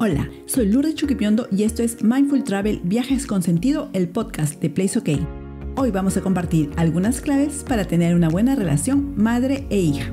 Hola, soy Lourdes Chuquipiondo y esto es Mindful Travel Viajes con Sentido, el podcast de Place OK. Hoy vamos a compartir algunas claves para tener una buena relación madre e hija.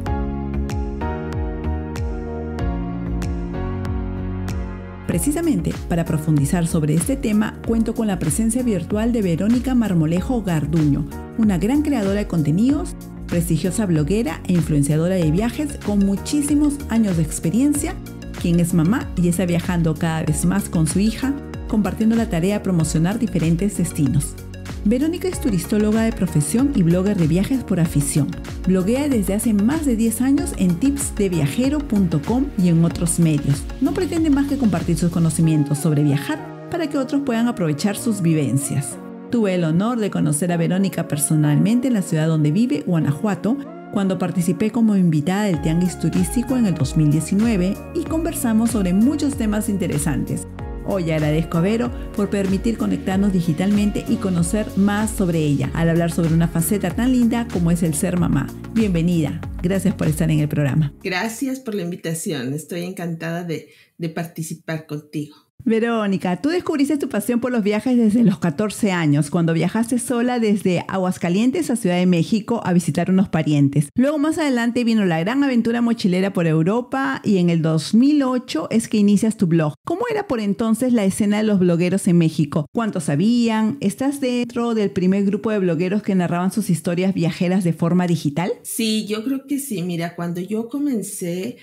Precisamente para profundizar sobre este tema, cuento con la presencia virtual de Verónica Marmolejo Garduño, una gran creadora de contenidos, prestigiosa bloguera e influenciadora de viajes con muchísimos años de experiencia, quien es mamá y está viajando cada vez más con su hija, compartiendo la tarea de promocionar diferentes destinos. Verónica es turistóloga de profesión y blogger de viajes por afición. Bloguea desde hace más de 10 años en tipsdeviajero.com y en otros medios. No pretende más que compartir sus conocimientos sobre viajar para que otros puedan aprovechar sus vivencias. Tuve el honor de conocer a Verónica personalmente en la ciudad donde vive, Guanajuato, cuando participé como invitada del Tianguis Turístico en el 2019 y conversamos sobre muchos temas interesantes. Hoy agradezco a Vero por permitir conectarnos digitalmente y conocer más sobre ella, al hablar sobre una faceta tan linda como es el ser mamá. Bienvenida, gracias por estar en el programa. Gracias por la invitación, estoy encantada de participar contigo. Verónica, tú descubriste tu pasión por los viajes desde los 14 años, cuando viajaste sola desde Aguascalientes a Ciudad de México a visitar unos parientes. Luego más adelante vino la gran aventura mochilera por Europa y en el 2008 es que inicias tu blog. ¿Cómo era por entonces la escena de los blogueros en México? ¿Cuántos habían? ¿Estás dentro del primer grupo de blogueros que narraban sus historias viajeras de forma digital? Sí, yo creo que sí. Mira, cuando yo comencé,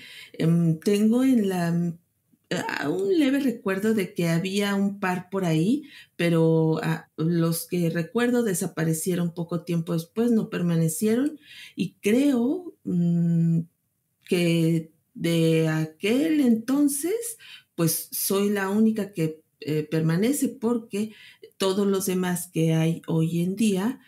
tengo en la... un leve recuerdo de que había un par por ahí, pero los que recuerdo desaparecieron poco tiempo después, no permanecieron, y creo que de aquel entonces, pues soy la única que permanece porque todos los demás que hay hoy en día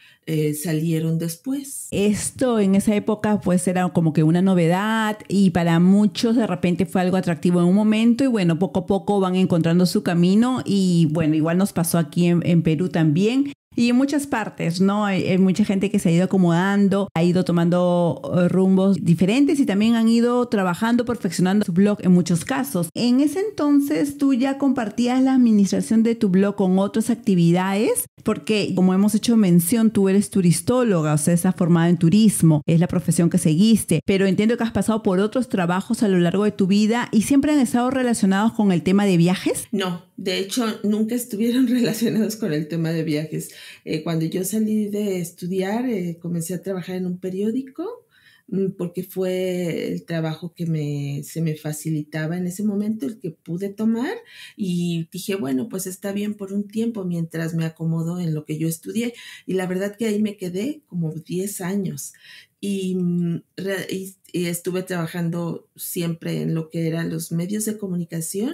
salieron después. Esto en esa época pues era como que una novedad y para muchos de repente fue algo atractivo en un momento y bueno, poco a poco van encontrando su camino y bueno, igual nos pasó aquí en Perú también. Y en muchas partes, ¿no? Hay mucha gente que se ha ido acomodando, ha ido tomando rumbos diferentes y también han ido trabajando, perfeccionando su blog en muchos casos. En ese entonces, ¿tú ya compartías la administración de tu blog con otras actividades? Porque, como hemos hecho mención, tú eres turistóloga, o sea, estás formada en turismo, es la profesión que seguiste. Pero entiendo que has pasado por otros trabajos a lo largo de tu vida y siempre han estado relacionados con el tema de viajes. No, de hecho, nunca estuvieron relacionados con el tema de viajes. Cuando yo salí de estudiar, comencé a trabajar en un periódico porque fue el trabajo que se me facilitaba en ese momento, el que pude tomar, y dije, bueno, pues está bien por un tiempo mientras me acomodo en lo que yo estudié. Y la verdad que ahí me quedé como 10 años y estuve trabajando siempre en lo que eran los medios de comunicación.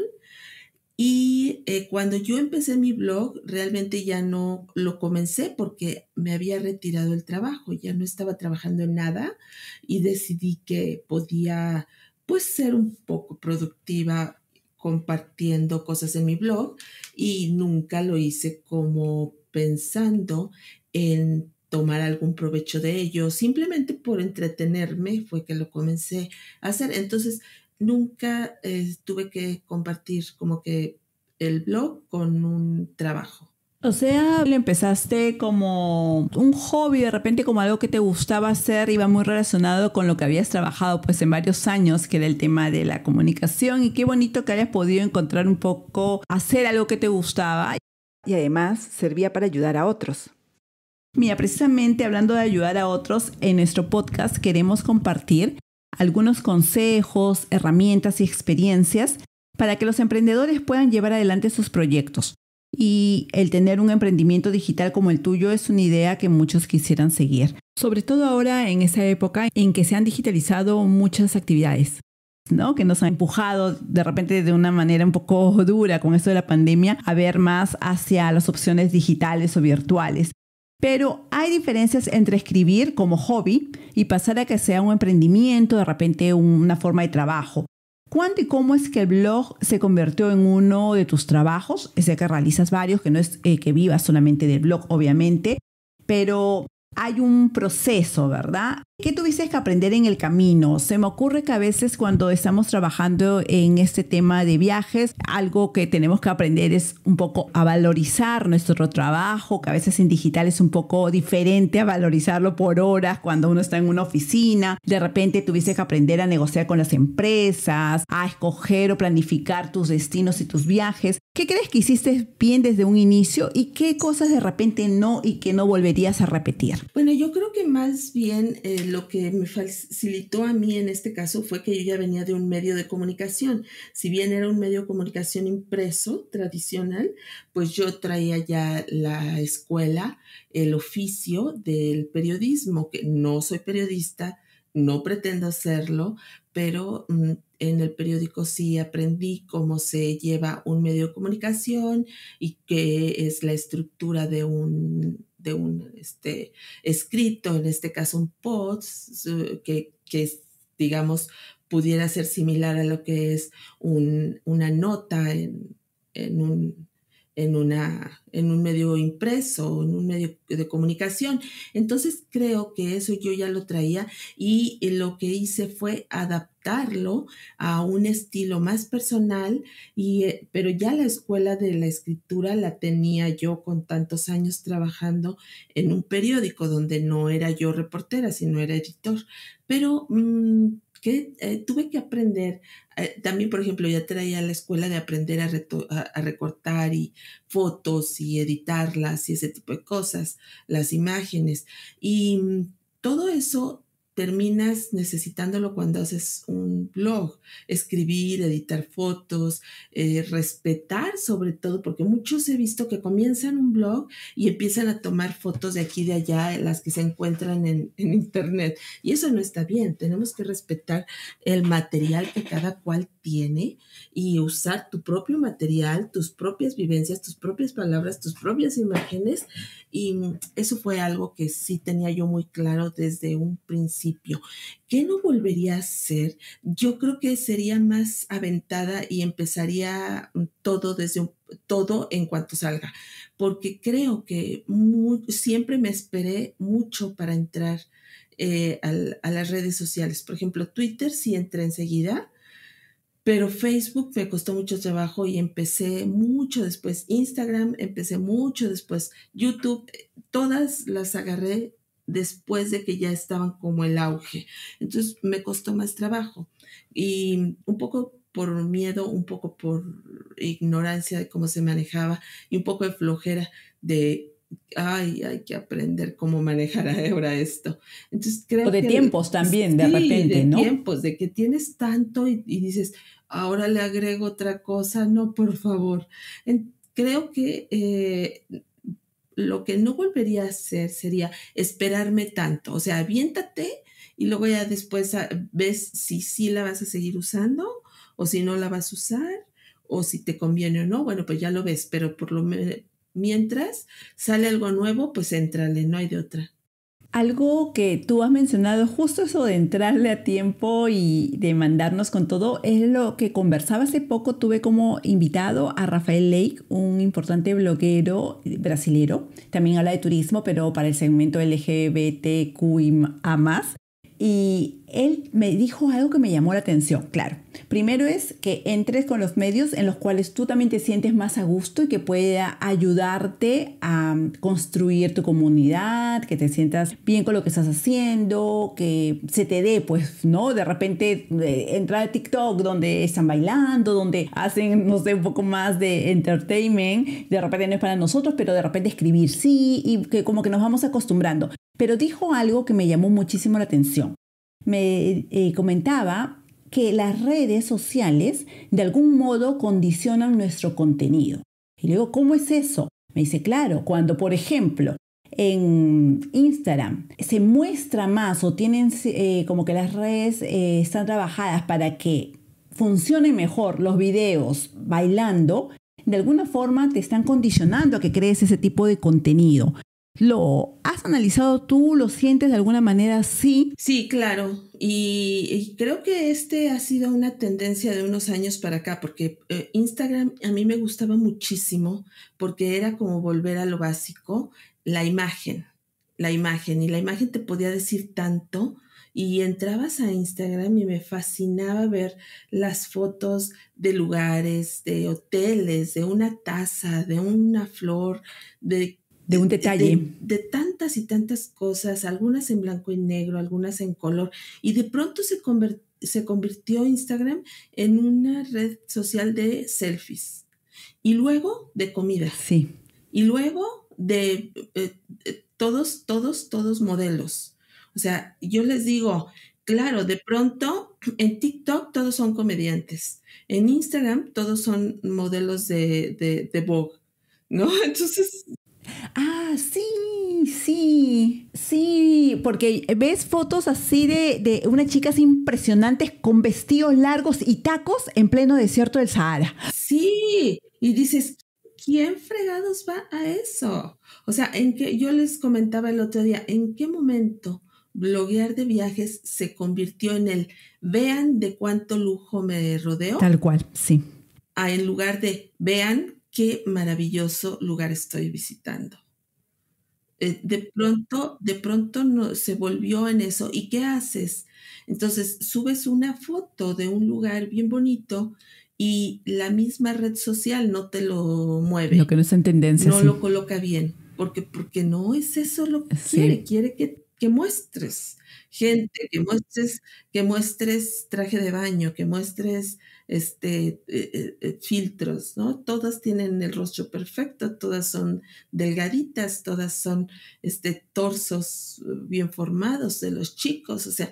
Y cuando yo empecé mi blog, realmente ya no lo comencé porque me había retirado el trabajo, ya no estaba trabajando en nada y decidí que podía pues ser un poco productiva compartiendo cosas en mi blog y nunca lo hice como pensando en tomar algún provecho de ello, simplemente por entretenerme fue que lo comencé a hacer. Entonces, nunca tuve que compartir como que el blog con un trabajo. O sea, lo empezaste como un hobby, de repente como algo que te gustaba hacer, iba muy relacionado con lo que habías trabajado pues en varios años, que era el tema de la comunicación. Y qué bonito que hayas podido encontrar un poco, hacer algo que te gustaba. Y además servía para ayudar a otros. Mira, precisamente hablando de ayudar a otros, en nuestro podcast queremos compartir algunos consejos, herramientas y experiencias para que los emprendedores puedan llevar adelante sus proyectos. Y el tener un emprendimiento digital como el tuyo es una idea que muchos quisieran seguir, sobre todo ahora en esa época en que se han digitalizado muchas actividades, ¿no? Que nos han empujado de repente de una manera un poco dura con esto de la pandemia a ver más hacia las opciones digitales o virtuales. Pero hay diferencias entre escribir como hobby y pasar a que sea un emprendimiento, de repente una forma de trabajo. ¿Cuándo y cómo es que el blog se convirtió en uno de tus trabajos? Sé que realizas varios, que no es que vivas solamente del blog, obviamente, pero hay un proceso, ¿verdad? ¿Qué tuviste que aprender en el camino? Se me ocurre que a veces cuando estamos trabajando en este tema de viajes, algo que tenemos que aprender es un poco a valorizar nuestro trabajo, que a veces en digital es un poco diferente a valorizarlo por horas cuando uno está en una oficina. De repente tuviste que aprender a negociar con las empresas, a escoger o planificar tus destinos y tus viajes. ¿Qué crees que hiciste bien desde un inicio y qué cosas de repente no y que no volverías a repetir? Bueno, yo creo que más bien lo que me facilitó a mí en este caso fue que yo ya venía de un medio de comunicación. Si bien era un medio de comunicación impreso, tradicional, pues yo traía ya la escuela, el oficio del periodismo, que no soy periodista, no pretendo serlo, pero en el periódico sí aprendí cómo se lleva un medio de comunicación y qué es la estructura de un escrito, en este caso un post, que digamos pudiera ser similar a lo que es una nota en un medio impreso, en un medio de comunicación. Entonces creo que eso yo ya lo traía y lo que hice fue adaptarlo a un estilo más personal, pero ya la escuela de la escritura la tenía yo con tantos años trabajando en un periódico donde no era yo reportera, sino era editor. Pero que tuve que aprender, también por ejemplo ya traía la escuela de aprender a recortar y fotos y editarlas y ese tipo de cosas, las imágenes, y todo eso terminas necesitándolo cuando haces un blog, escribir, editar fotos, respetar sobre todo, porque muchos he visto que comienzan un blog y empiezan a tomar fotos de aquí y de allá, las que se encuentran en internet, y eso no está bien. Tenemos que respetar el material que cada cual tiene y usar tu propio material, tus propias vivencias, tus propias palabras, tus propias imágenes, y eso fue algo que sí tenía yo muy claro desde un principio. ¿Qué no volvería a hacer? Yo creo que sería más aventada y empezaría todo en cuanto salga, porque creo que siempre me esperé mucho para entrar a las redes sociales. Por ejemplo, Twitter sí entré enseguida, pero Facebook me costó mucho trabajo y empecé mucho después. Instagram empecé mucho después. YouTube, todas las agarré después de que ya estaban como el auge. Entonces me costó más trabajo y un poco por miedo, un poco por ignorancia de cómo se manejaba y un poco de flojera de, ay, hay que aprender cómo manejar ahora esto. Entonces creo que... O de tiempos también, de repente, ¿no? De tiempos, de que tienes tanto y dices, ahora le agrego otra cosa, no, por favor. Creo que... lo que no volvería a hacer sería esperarme tanto. O sea, aviéntate y luego ya después ves si sí la vas a seguir usando o si no la vas a usar o si te conviene o no. Bueno, pues ya lo ves, pero por lo mientras sale algo nuevo, pues éntrale, no hay de otra. Algo que tú has mencionado, justo eso de entrarle a tiempo y de mandarnos con todo, es lo que conversaba hace poco. Tuve como invitado a Rafael Lake, un importante bloguero brasilero. También habla de turismo, pero para el segmento LGBTQIA+. Y él me dijo algo que me llamó la atención, claro. Primero es que entres con los medios en los cuales tú también te sientes más a gusto y que pueda ayudarte a construir tu comunidad, que te sientas bien con lo que estás haciendo, que se te dé, pues, ¿no? De repente entrar a TikTok donde están bailando, donde hacen, no sé, un poco más de entertainment. De repente no es para nosotros, pero de repente escribir sí, y que como que nos vamos acostumbrando. Pero dijo algo que me llamó muchísimo la atención. Me comentaba que las redes sociales de algún modo condicionan nuestro contenido. Y le digo, ¿cómo es eso? Me dice, claro, cuando por ejemplo en Instagram se muestra más o tienen como que las redes están trabajadas para que funcionen mejor los videos bailando, de alguna forma te están condicionando a que crees ese tipo de contenido. ¿Lo has analizado tú? ¿Lo sientes de alguna manera así? Sí, claro. Y creo que ha sido una tendencia de unos años para acá, porque Instagram a mí me gustaba muchísimo porque era como volver a lo básico, la imagen. Y la imagen te podía decir tanto y entrabas a Instagram y me fascinaba ver las fotos de lugares, de hoteles, de una taza, de una flor, de un detalle. De tantas y tantas cosas, algunas en blanco y negro, algunas en color, y de pronto se convirtió Instagram en una red social de selfies y luego de comida. Sí. Y luego de todos modelos. O sea, yo les digo, claro, de pronto en TikTok todos son comediantes, en Instagram todos son modelos de Vogue, ¿no? Entonces... Ah, sí, porque ves fotos así de unas chicas impresionantes con vestidos largos y tacos en pleno desierto del Sahara. Sí, y dices, ¿quién fregados va a eso? O sea, en que yo les comentaba el otro día, ¿en qué momento bloguear de viajes se convirtió en el vean de cuánto lujo me rodeo? Tal cual, sí. Ah, en lugar de vean qué maravilloso lugar estoy visitando. De pronto no, se volvió en eso. ¿Y qué haces? Entonces subes una foto de un lugar bien bonito y la misma red social no te lo mueve. Lo que no está en tendencia. No, sí, lo coloca bien. Porque no es eso lo que quiere. Sí. Quiere que muestres gente, que muestres traje de baño, que muestres filtros, ¿no? Todas tienen el rostro perfecto, todas son delgaditas, todas son torsos bien formados de los chicos, o sea,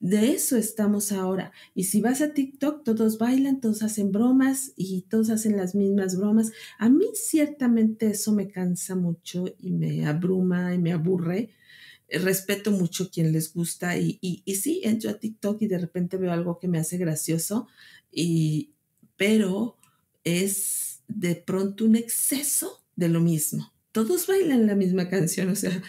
de eso estamos ahora. Y si vas a TikTok, todos bailan, todos hacen bromas y todos hacen las mismas bromas. A mí ciertamente eso me cansa mucho y me abruma y me aburre. Respeto mucho quien les gusta y sí, entro a TikTok y de repente veo algo que me hace gracioso, pero es de pronto un exceso de lo mismo. Todos bailan la misma canción, o sea,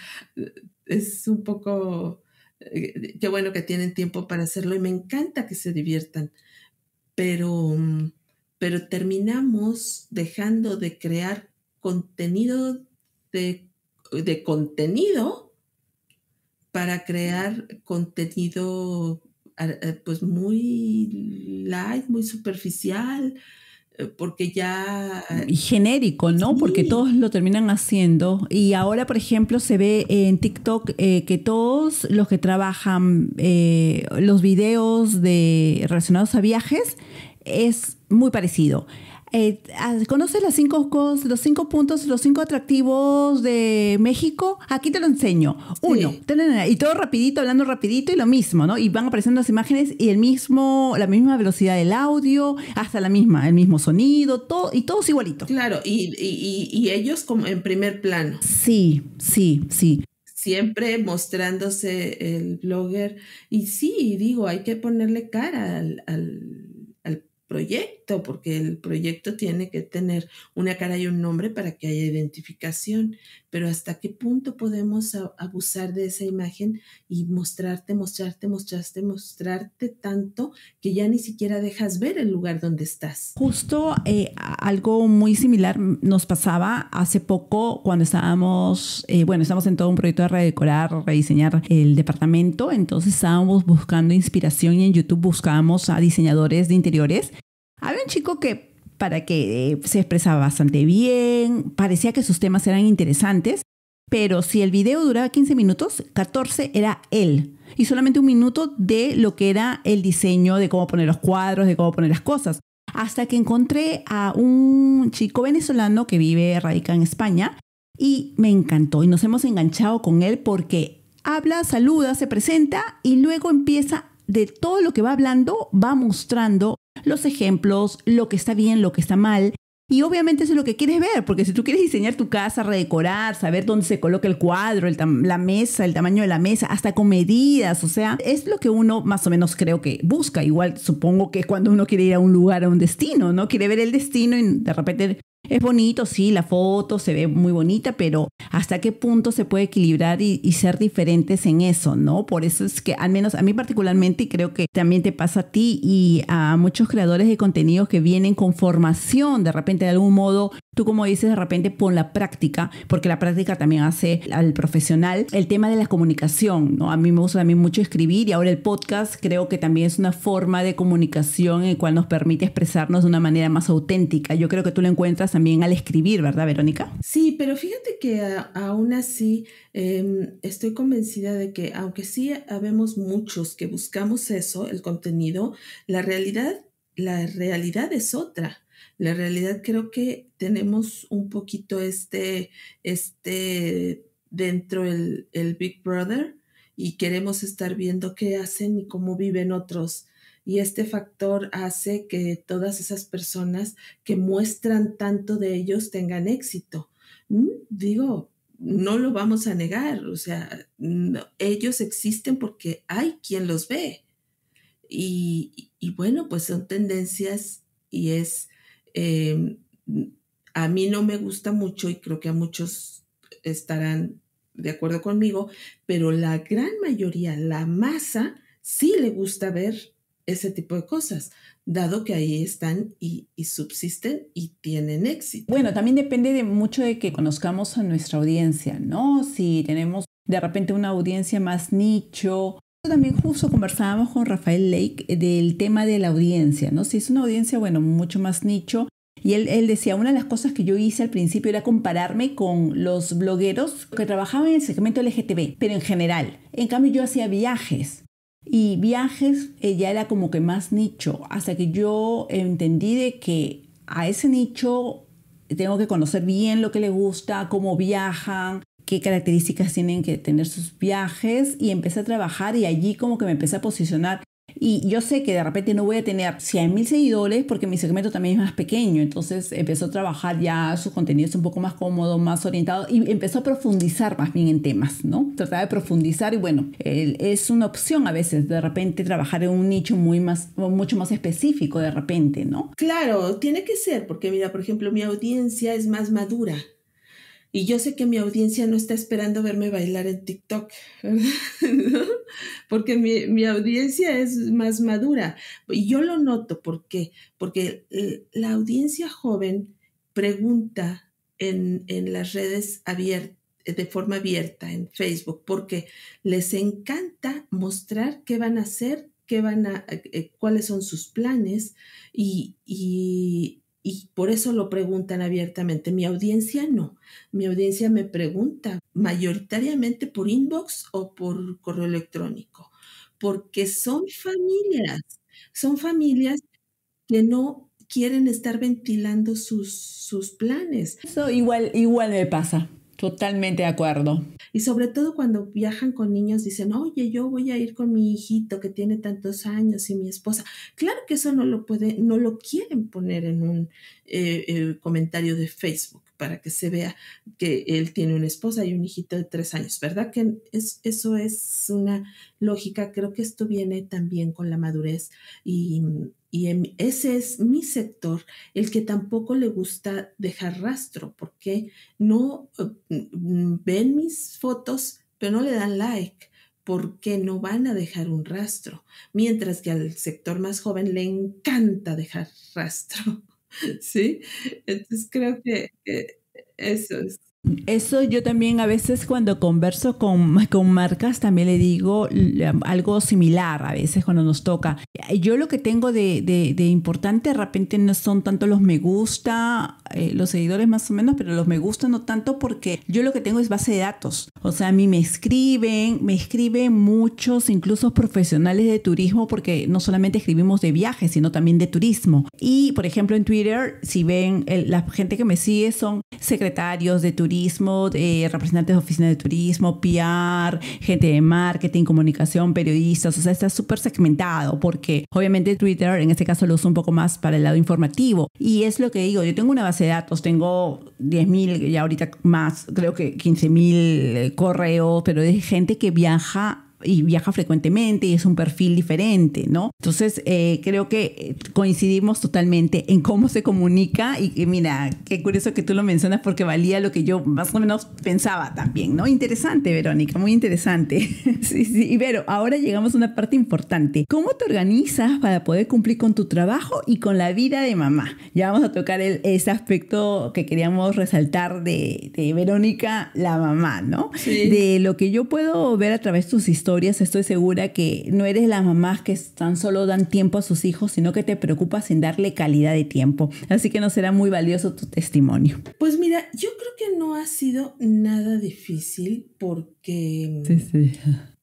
es un poco... Qué bueno que tienen tiempo para hacerlo y me encanta que se diviertan, pero terminamos dejando de crear contenido de contenido para crear contenido pues muy light, muy superficial, porque ya... Y genérico, ¿no? Sí. Porque todos lo terminan haciendo. Y ahora, por ejemplo, se ve en TikTok que todos los que trabajan los videos relacionados a viajes es muy parecido. ¿Conoces los cinco atractivos de México? Aquí te lo enseño. Uno, sí. Y todo rapidito, hablando rapidito y lo mismo, ¿no? Y van apareciendo las imágenes y la misma velocidad del audio, hasta el mismo sonido, todo, y todos igualitos. Claro, y ellos como en primer plano. Sí. Siempre mostrándose el blogger. Y sí, digo, hay que ponerle cara al proyecto, porque el proyecto tiene que tener una cara y un nombre para que haya identificación, pero ¿hasta qué punto podemos abusar de esa imagen y mostrarte tanto que ya ni siquiera dejas ver el lugar donde estás? Justo algo muy similar nos pasaba hace poco cuando estamos en todo un proyecto de rediseñar el departamento, entonces estábamos buscando inspiración y en YouTube buscábamos a diseñadores de interiores. Había un chico que se expresaba bastante bien, parecía que sus temas eran interesantes, pero si el video duraba 15 minutos, 14 era él. Y solamente un minuto de lo que era el diseño, de cómo poner los cuadros, de cómo poner las cosas. Hasta que encontré a un chico venezolano que radica en España, y me encantó. Y nos hemos enganchado con él porque habla, saluda, se presenta y luego empieza, de todo lo que va hablando, va mostrando los ejemplos, lo que está bien, lo que está mal. Y obviamente eso es lo que quieres ver, porque si tú quieres diseñar tu casa, redecorar, saber dónde se coloca el cuadro, la mesa, el tamaño de la mesa, hasta con medidas, o sea, es lo que uno más o menos creo que busca. Igual supongo que cuando uno quiere ir a un lugar, a un destino, ¿no? Quiere ver el destino y de repente es bonito, sí, la foto se ve muy bonita, pero ¿hasta qué punto se puede equilibrar y ser diferentes en eso, no? Por eso es que, al menos a mí particularmente, y creo que también te pasa a ti y a muchos creadores de contenidos que vienen con formación, de repente de algún modo Tú, como dices, de repente pon la práctica, porque la práctica también hace al profesional. El tema de la comunicación, ¿no? A mí me gusta también mucho escribir, y ahora el podcast creo que también es una forma de comunicación en la cual nos permite expresarnos de una manera más auténtica. Yo creo que tú lo encuentras también al escribir, ¿verdad, Verónica? Sí, pero fíjate que aún así estoy convencida de que aunque sí habemos muchos que buscamos eso, el contenido, la realidad es otra. La realidad, creo que tenemos un poquito dentro el Big Brother, y queremos estar viendo qué hacen y cómo viven otros. Y este factor hace que todas esas personas que muestran tanto de ellos tengan éxito. Digo, no lo vamos a negar, o sea, no, ellos existen porque hay quien los ve. Y bueno, pues son tendencias y es... a mí no me gusta mucho, y creo que a muchos estarán de acuerdo conmigo, pero la gran mayoría, la masa, sí le gusta ver ese tipo de cosas, dado que ahí están y subsisten y tienen éxito. Bueno, también depende mucho de que conozcamos a nuestra audiencia, ¿no? Si tenemos de repente una audiencia más nicho. También justo conversábamos con Rafael Lake del tema de la audiencia, ¿no? Si es una audiencia, bueno, mucho más nicho. Y él decía, una de las cosas que yo hice al principio era compararme con los blogueros que trabajaban en el segmento LGTB, pero en general. En cambio, yo hacía viajes. Y viajes ya era como que más nicho, hasta que yo entendí de que a ese nicho tengo que conocer bien lo que le gusta, cómo viajan, qué características tienen que tener sus viajes, y empecé a trabajar, y allí como que me empecé a posicionar. Y yo sé que de repente no voy a tener 100,000 seguidores porque mi segmento también es más pequeño. Entonces empezó a trabajar ya sus contenidos un poco más cómodos, más orientados, y empezó a profundizar más bien en temas, ¿no? Trataba de profundizar, y bueno, es una opción a veces de repente trabajar en un nicho mucho más específico de repente, ¿no? Claro, tiene que ser, porque mira, por ejemplo, mi audiencia es más madura. Y yo sé que mi audiencia no está esperando verme bailar en TikTok, ¿no? Porque mi audiencia es más madura. Y yo lo noto, ¿por qué? Porque la audiencia joven pregunta en las redes de forma abierta, en Facebook, porque les encanta mostrar qué van a hacer, cuáles son sus planes, y por eso lo preguntan abiertamente. Mi audiencia no. Mi audiencia me pregunta mayoritariamente por inbox o por correo electrónico, porque son familias que no quieren estar ventilando sus planes. Eso igual me pasa. Totalmente de acuerdo. Y sobre todo cuando viajan con niños, dicen, oye, yo voy a ir con mi hijito que tiene tantos años y mi esposa. Claro que eso no lo quieren poner en un comentario de Facebook para que se vea que él tiene una esposa y un hijito de 3 años, ¿verdad? Que eso es una lógica. Creo que esto viene también con la madurez, y ese es mi sector, el que tampoco le gusta dejar rastro, porque no ven mis fotos, pero no le dan like, porque no van a dejar un rastro. Mientras que al sector más joven le encanta dejar rastro, ¿sí? Entonces creo que eso es. Eso yo también a veces cuando converso con marcas también le digo algo similar a veces cuando nos toca. Yo lo que tengo de importante de repente no son tanto los me gusta, los seguidores más o menos, pero los me gusta no tanto, porque yo lo que tengo es base de datos. O sea, a mí me escriben muchos, incluso profesionales de turismo, porque no solamente escribimos de viajes, sino también de turismo. Y, por ejemplo, en Twitter, si ven, la gente que me sigue son secretarios de turismo, representantes de oficinas de turismo, PR, gente de marketing, comunicación, periodistas. O sea, está súper segmentado, porque obviamente Twitter en este caso lo uso un poco más para el lado informativo. Y es lo que digo, yo tengo una base de datos, tengo 10,000 y ahorita más, creo que 15,000 correos, pero de gente que viaja y viaja frecuentemente y es un perfil diferente, ¿no? Entonces, creo que coincidimos totalmente en cómo se comunica y mira, qué curioso que tú lo mencionas porque valía lo que yo más o menos pensaba también, ¿no? Interesante, Verónica, muy interesante. Sí, sí. Y Vero, ahora llegamos a una parte importante. ¿Cómo te organizas para poder cumplir con tu trabajo y con la vida de mamá? Ya vamos a tocar ese aspecto que queríamos resaltar de Verónica, la mamá, ¿no? Sí. De lo que yo puedo ver a través de tus historias, estoy segura que no eres las mamás que tan solo dan tiempo a sus hijos, sino que te preocupas en darle calidad de tiempo. Así que nos será muy valioso tu testimonio. Pues mira, yo creo que no ha sido nada difícil porque, sí, sí,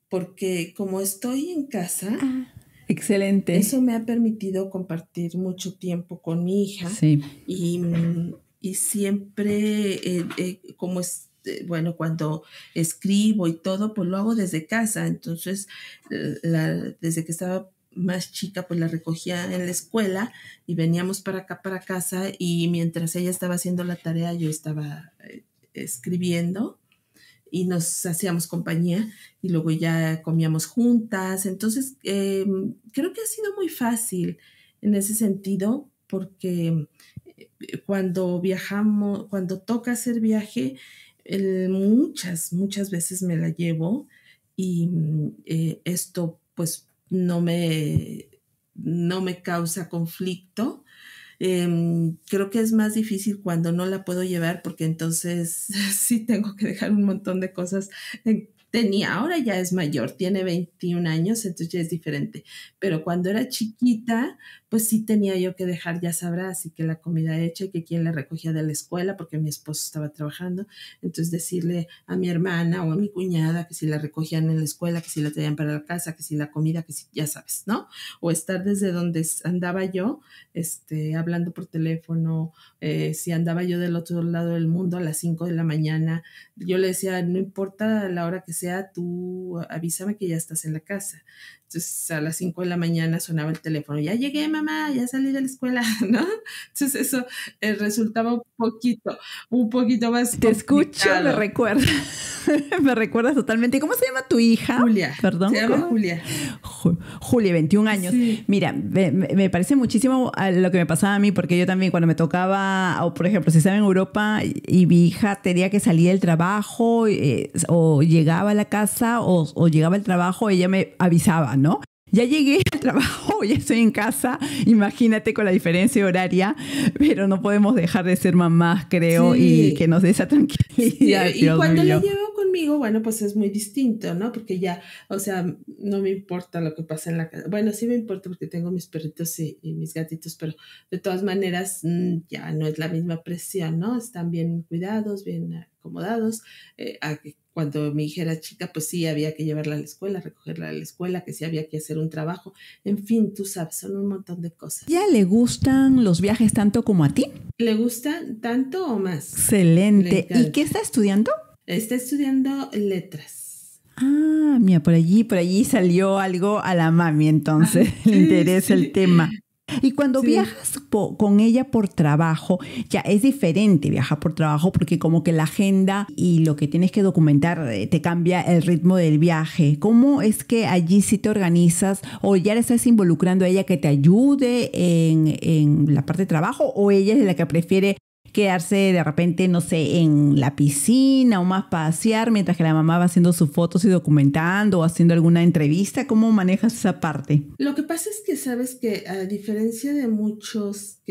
porque como estoy en casa... Ah. Excelente. Eso me ha permitido compartir mucho tiempo con mi hija. Sí. Y siempre, como es, bueno, cuando escribo y todo, pues lo hago desde casa. Entonces, desde que estaba más chica, pues la recogía en la escuela y veníamos para acá, para casa. Y mientras ella estaba haciendo la tarea, yo estaba escribiendo. Y nos hacíamos compañía y luego ya comíamos juntas. Entonces, creo que ha sido muy fácil en ese sentido porque cuando viajamos, cuando toca hacer viaje, muchas veces me la llevo y esto pues no me causa conflicto. Creo que es más difícil cuando no la puedo llevar porque entonces sí tengo que dejar un montón de cosas. Ahora ya es mayor, tiene 21 años, entonces ya es diferente. Pero cuando era chiquita, pues sí tenía yo que dejar, ya sabrás, y que la comida hecha y que quién la recogía de la escuela porque mi esposo estaba trabajando. Entonces decirle a mi hermana o a mi cuñada que si la recogían en la escuela, que si la traían para la casa, que si la comida, que si, ya sabes, ¿no? O estar desde donde andaba yo, hablando por teléfono, si andaba yo del otro lado del mundo a las 5 de la mañana, yo le decía, no importa la hora que sea, tú avísame que ya estás en la casa. Entonces a las 5 de la mañana sonaba el teléfono, ya llegué mamá, ya salí de la escuela, ¿no? Entonces eso resultaba un poquito más complicado. Te escucho, me recuerda, me recuerdas totalmente. ¿Cómo se llama tu hija? Julia. Perdón. Se llama Julia. Julia, 21 años. Sí. Mira, me parece muchísimo a lo que me pasaba a mí, porque yo también cuando me tocaba, o por ejemplo, si estaba en Europa y mi hija tenía que salir del trabajo o llegaba a la casa o llegaba al trabajo, ella me avisaba, ¿no? Ya llegué al trabajo, ya estoy en casa, imagínate con la diferencia horaria, pero no podemos dejar de ser mamás, creo, sí. Y que nos dé esa tranquilidad. Sí. Y cuando la llevo conmigo, bueno, pues es muy distinto, ¿no? Porque ya, o sea, no me importa lo que pasa en la casa. Bueno, sí me importa porque tengo mis perritos y mis gatitos, pero de todas maneras ya no es la misma presión, ¿no? Están bien cuidados, bien acomodados, cuando mi hija era chica, pues sí, había que llevarla a la escuela, recogerla a la escuela, que sí había que hacer un trabajo. En fin, tú sabes, son un montón de cosas. ¿Ya le gustan los viajes tanto como a ti? ¿Le gustan tanto o más? Excelente. ¿Y qué está estudiando? Está estudiando letras. Ah, mira, por allí salió algo a la mami, entonces le interesa el tema. Y cuando viajas con ella por trabajo, ya es diferente viajar por trabajo porque como que la agenda y lo que tienes que documentar te cambia el ritmo del viaje. ¿Cómo es que allí sí te organizas o ya le estás involucrando a ella que te ayude en la parte de trabajo o ella es la que prefiere quedarse de repente, no sé, en la piscina o más pasear mientras que la mamá va haciendo sus fotos y documentando o haciendo alguna entrevista? ¿Cómo manejas esa parte? Lo que pasa es que sabes que a diferencia de muchos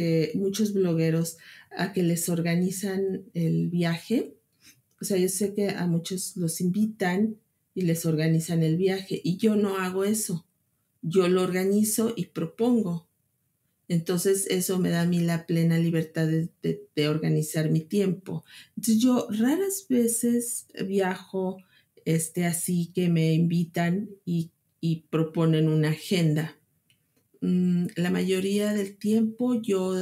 blogueros a que les organizan el viaje, o sea, yo sé que a muchos los invitan y les organizan el viaje y yo no hago eso, yo lo organizo y propongo. Entonces, eso me da a mí la plena libertad de organizar mi tiempo. Entonces, yo raras veces viajo así que me invitan y proponen una agenda. La mayoría del tiempo yo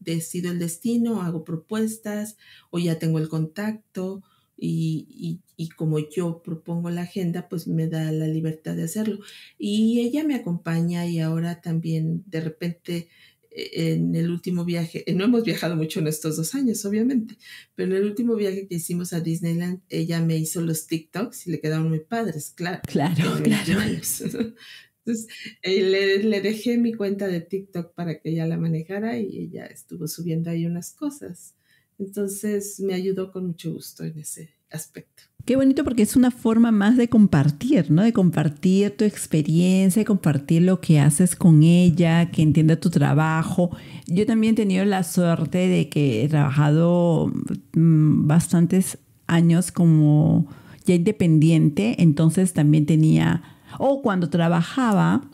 decido el destino, hago propuestas o ya tengo el contacto y como yo propongo la agenda, pues me da la libertad de hacerlo. Y ella me acompaña y ahora también de repente en el último viaje, no hemos viajado mucho en estos 2 años, obviamente, pero en el último viaje que hicimos a Disneyland, ella me hizo los TikToks y le quedaron muy padres, claro. Claro, claro. Entonces, le dejé mi cuenta de TikTok para que ella la manejara y ella estuvo subiendo ahí unas cosas. Entonces, me ayudó con mucho gusto en ese aspecto. Qué bonito, porque es una forma más de compartir, ¿no? De compartir tu experiencia, de compartir lo que haces con ella, que entienda tu trabajo. Yo también he tenido la suerte de que he trabajado bastantes años como ya independiente, entonces también tenía... O cuando trabajaba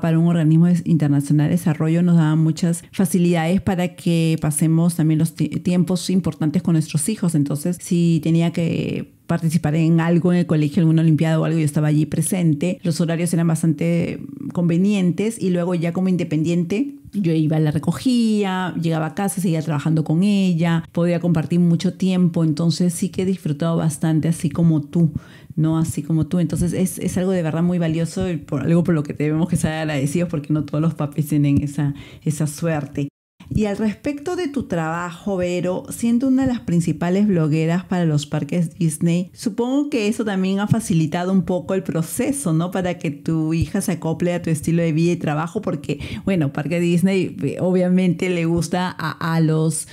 para un organismo internacional de desarrollo, nos daban muchas facilidades para que pasemos también los tiempos importantes con nuestros hijos. Entonces, si tenía que participar en algo en el colegio, alguna olimpiada o algo, yo estaba allí presente. Los horarios eran bastante convenientes y luego ya como independiente yo iba, la recogía, llegaba a casa, seguía trabajando con ella, podía compartir mucho tiempo. Entonces sí que he disfrutado bastante, así como tú, ¿no? Así como tú. Entonces es algo de verdad muy valioso y algo por lo que debemos que ser agradecidos, porque no todos los papás tienen esa suerte. Y al respecto de tu trabajo, Vero, siendo una de las principales blogueras para los parques Disney, supongo que eso también ha facilitado un poco el proceso, ¿no? Para que tu hija se acople a tu estilo de vida y trabajo, porque, bueno, Parque Disney obviamente le gusta a los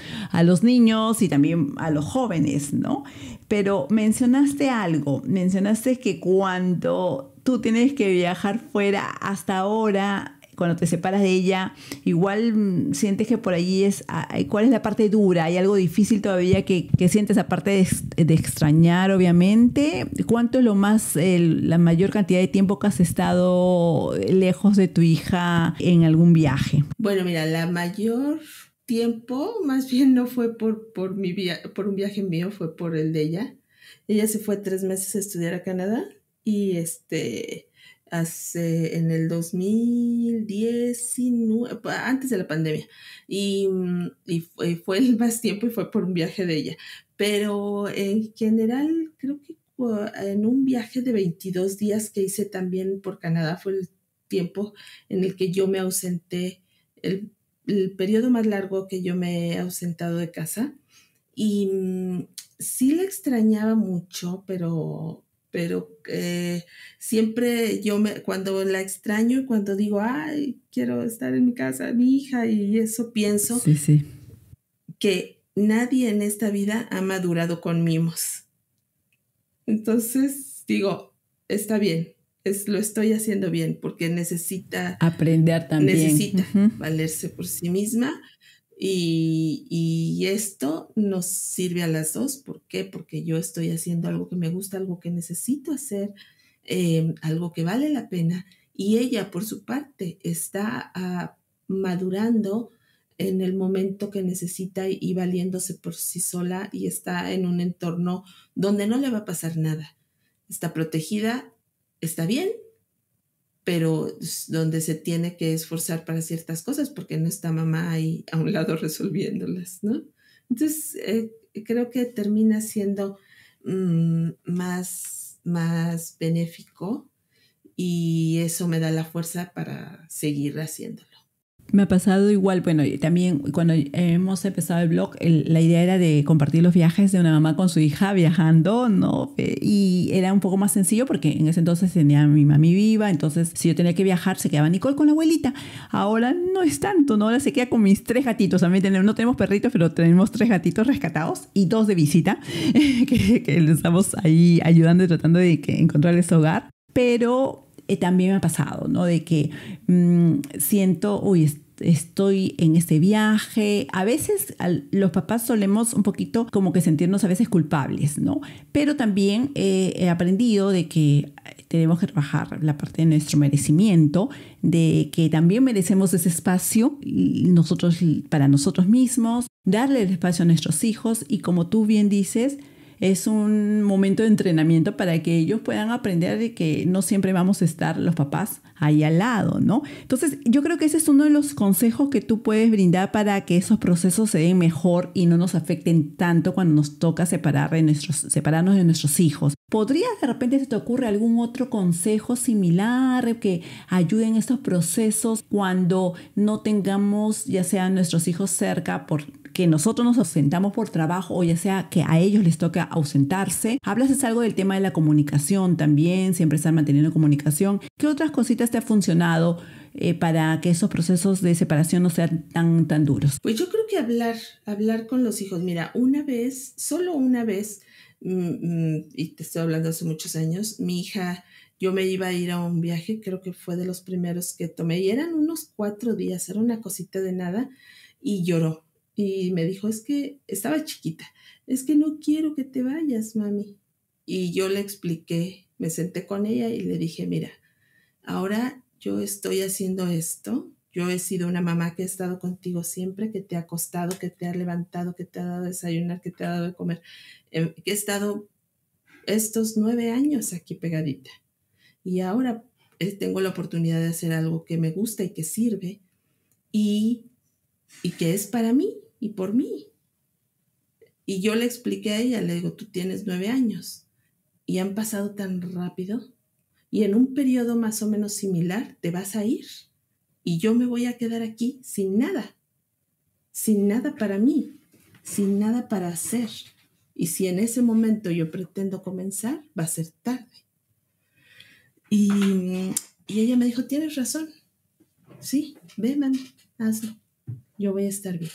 niños y también a los jóvenes, ¿no? Pero mencionaste algo, mencionaste que cuando tú tienes que viajar fuera hasta ahora... Cuando te separas de ella, igual sientes que por allí es... ¿Cuál es la parte dura? ¿Hay algo difícil todavía que sientes, aparte de extrañar, obviamente? ¿Cuánto es lo más, la mayor cantidad de tiempo que has estado lejos de tu hija en algún viaje? Bueno, mira, la mayor tiempo más bien no fue por un viaje mío, fue por el de ella. Ella se fue 3 meses a estudiar a Canadá y en el 2019, antes de la pandemia, y fue el más tiempo y fue por un viaje de ella, pero en general creo que en un viaje de 22 días que hice también por Canadá fue el tiempo en el que yo me ausenté, el periodo más largo que yo me he ausentado de casa, y sí la extrañaba mucho, pero siempre cuando la extraño y cuando digo, ay, quiero estar en mi casa, mi hija, y eso pienso, sí. Que nadie en esta vida ha madurado con mimos. Entonces digo, está bien, lo estoy haciendo bien, porque necesita... Aprender también. Necesita valerse por sí misma. Y esto nos sirve a las dos. ¿Por qué? Porque yo estoy haciendo algo que me gusta, algo que necesito hacer, algo que vale la pena. Y ella, por su parte, está madurando en el momento que necesita y valiéndose por sí sola, y está en un entorno donde no le va a pasar nada. Está protegida, está bien, pero donde se tiene que esforzar para ciertas cosas porque no está mamá ahí a un lado resolviéndolas, ¿no? Entonces, creo que termina siendo más benéfico, y eso me da la fuerza para seguir haciéndolo. Me ha pasado igual. Bueno, también cuando hemos empezado el blog, la idea era de compartir los viajes de una mamá con su hija viajando, ¿no? Y era un poco más sencillo porque en ese entonces tenía a mi mami viva, entonces si yo tenía que viajar, se quedaba Nicole con la abuelita. Ahora no es tanto, ¿no? Ahora se queda con mis 3 gatitos. También no tenemos perritos, pero tenemos 3 gatitos rescatados y 2 de visita que les estamos ahí ayudando y tratando de encontrarles hogar. Pero... también me ha pasado, ¿no? De que siento, uy, estoy en este viaje. A veces los papás solemos un poquito como que sentirnos a veces culpables, ¿no? Pero también he aprendido de que tenemos que trabajar la parte de nuestro merecimiento, de que también merecemos ese espacio para nosotros mismos, darle el espacio a nuestros hijos, y como tú bien dices, es un momento de entrenamiento para que ellos puedan aprender de que no siempre vamos a estar los papás ahí al lado, ¿no? Entonces, yo creo que ese es uno de los consejos que tú puedes brindar para que esos procesos se den mejor y no nos afecten tanto cuando nos toca separarnos de nuestros hijos. ¿Podrías, de repente, se te ocurre algún otro consejo similar que ayude en estos procesos cuando no tengamos, ya sea nuestros hijos cerca por que nosotros nos ausentamos por trabajo o ya sea que a ellos les toca ausentarse? Hablas es algo del tema de la comunicación también, siempre estar manteniendo comunicación. ¿Qué otras cositas te ha funcionado para que esos procesos de separación no sean tan duros? Pues yo creo que hablar con los hijos. Mira, una vez, solo una vez, y te estoy hablando hace muchos años, mi hija, yo me iba a ir a un viaje, creo que fue de los primeros que tomé, y eran unos 4 días, era una cosita de nada, y lloró. Y me dijo, es que estaba chiquita, es que no quiero que te vayas, mami. Y yo le expliqué, me senté con ella y le dije, mira, ahora yo estoy haciendo esto, yo he sido una mamá que he estado contigo siempre, que te ha acostado, que te ha levantado, que te ha dado a desayunar, que te ha dado de comer, que he estado estos 9 años aquí pegadita. Y ahora tengo la oportunidad de hacer algo que me gusta y que sirve y que es para mí y por mí. Y yo le expliqué a ella, le digo, tú tienes 9 años y han pasado tan rápido y en un periodo más o menos similar te vas a ir y yo me voy a quedar aquí sin nada para mí, sin nada para hacer. Y si en ese momento yo pretendo comenzar, va a ser tarde. Y ella me dijo, tienes razón, sí, ve, mami, hazlo. Yo voy a estar bien.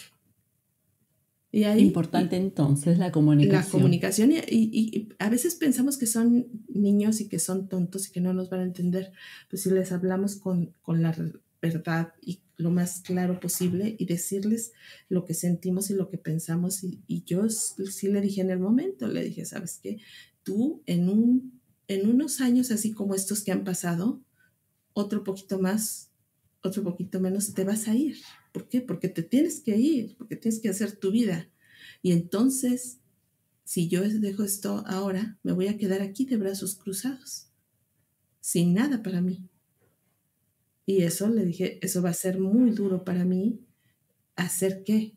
Y ahí, importante entonces la comunicación. La comunicación y a veces pensamos que son niños y que son tontos y que no nos van a entender. Pues si les hablamos con la verdad y lo más claro posible y decirles lo que sentimos y lo que pensamos. Y yo sí le dije en el momento, le dije, ¿sabes qué? Tú en unos años así como estos que han pasado, otro poquito más, otro poquito menos, te vas a ir. ¿Por qué? Porque te tienes que ir, porque tienes que hacer tu vida. Y entonces, si yo dejo esto ahora, me voy a quedar aquí de brazos cruzados, sin nada para mí. Y eso, le dije, eso va a ser muy duro para mí, ¿hacer qué?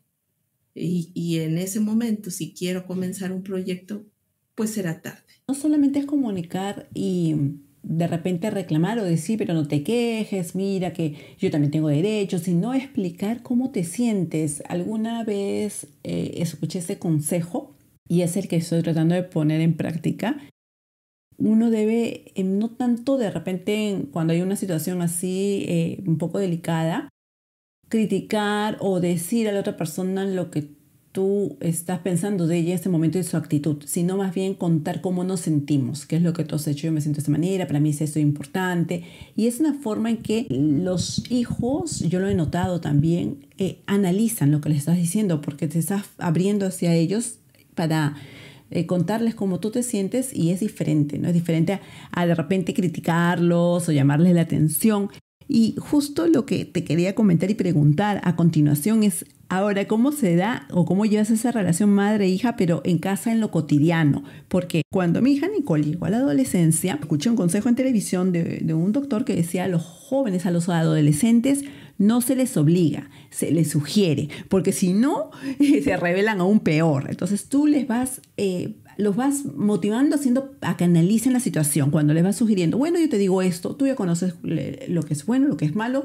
Y en ese momento, si quiero comenzar un proyecto, pues será tarde. No solamente es comunicar y de repente reclamar o decir, pero no te quejes, mira que yo también tengo derechos, sino explicar cómo te sientes. Alguna vez escuché ese consejo y es el que estoy tratando de poner en práctica. Uno debe, no tanto de repente cuando hay una situación así un poco delicada, criticar o decir a la otra persona lo que tú estás pensando de ella en este momento y su actitud, sino más bien contar cómo nos sentimos, qué es lo que tú has hecho, yo me siento de esta manera, para mí es esto importante. Y es una forma en que los hijos, yo lo he notado también, analizan lo que les estás diciendo porque te estás abriendo hacia ellos para contarles cómo tú te sientes y es diferente, ¿no? Es diferente a de repente criticarlos o llamarles la atención. Y justo lo que te quería comentar y preguntar a continuación es ahora cómo se da o cómo llevas esa relación madre-hija, pero en casa, en lo cotidiano. Porque cuando mi hija Nicole llegó a la adolescencia, escuché un consejo en televisión de un doctor que decía a los jóvenes, a los adolescentes, no se les obliga, se les sugiere, porque si no, se rebelan aún peor. Entonces tú les vas los vas motivando haciendo a que analicen la situación. Cuando les vas sugiriendo, bueno, yo te digo esto, tú ya conoces lo que es bueno, lo que es malo,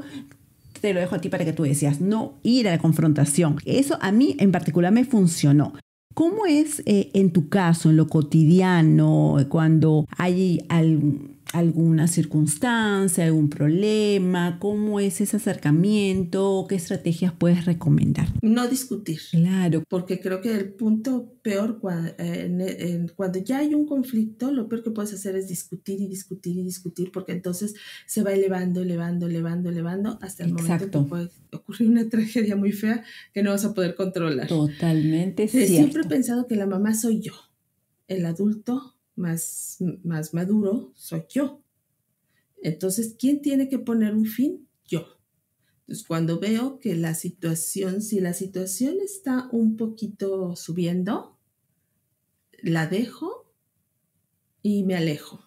te lo dejo a ti para que tú decidas. No ir a la confrontación. Eso a mí en particular me funcionó. ¿Cómo es en tu caso, en lo cotidiano, cuando hay alguna circunstancia, algún problema? ¿Cómo es ese acercamiento? ¿Qué estrategias puedes recomendar? No discutir. Claro. Porque creo que el punto peor, cuando ya hay un conflicto, lo peor que puedes hacer es discutir y discutir y discutir, porque entonces se va elevando, elevando, elevando, elevando, hasta el momento que puede ocurrir una tragedia muy fea que no vas a poder controlar. Totalmente cierto. Siempre he pensado que la mamá soy yo, el adulto más maduro soy yo. Entonces, ¿quién tiene que poner un fin? Yo. Entonces, cuando veo que la situación, si la situación está un poquito subiendo, la dejo y me alejo.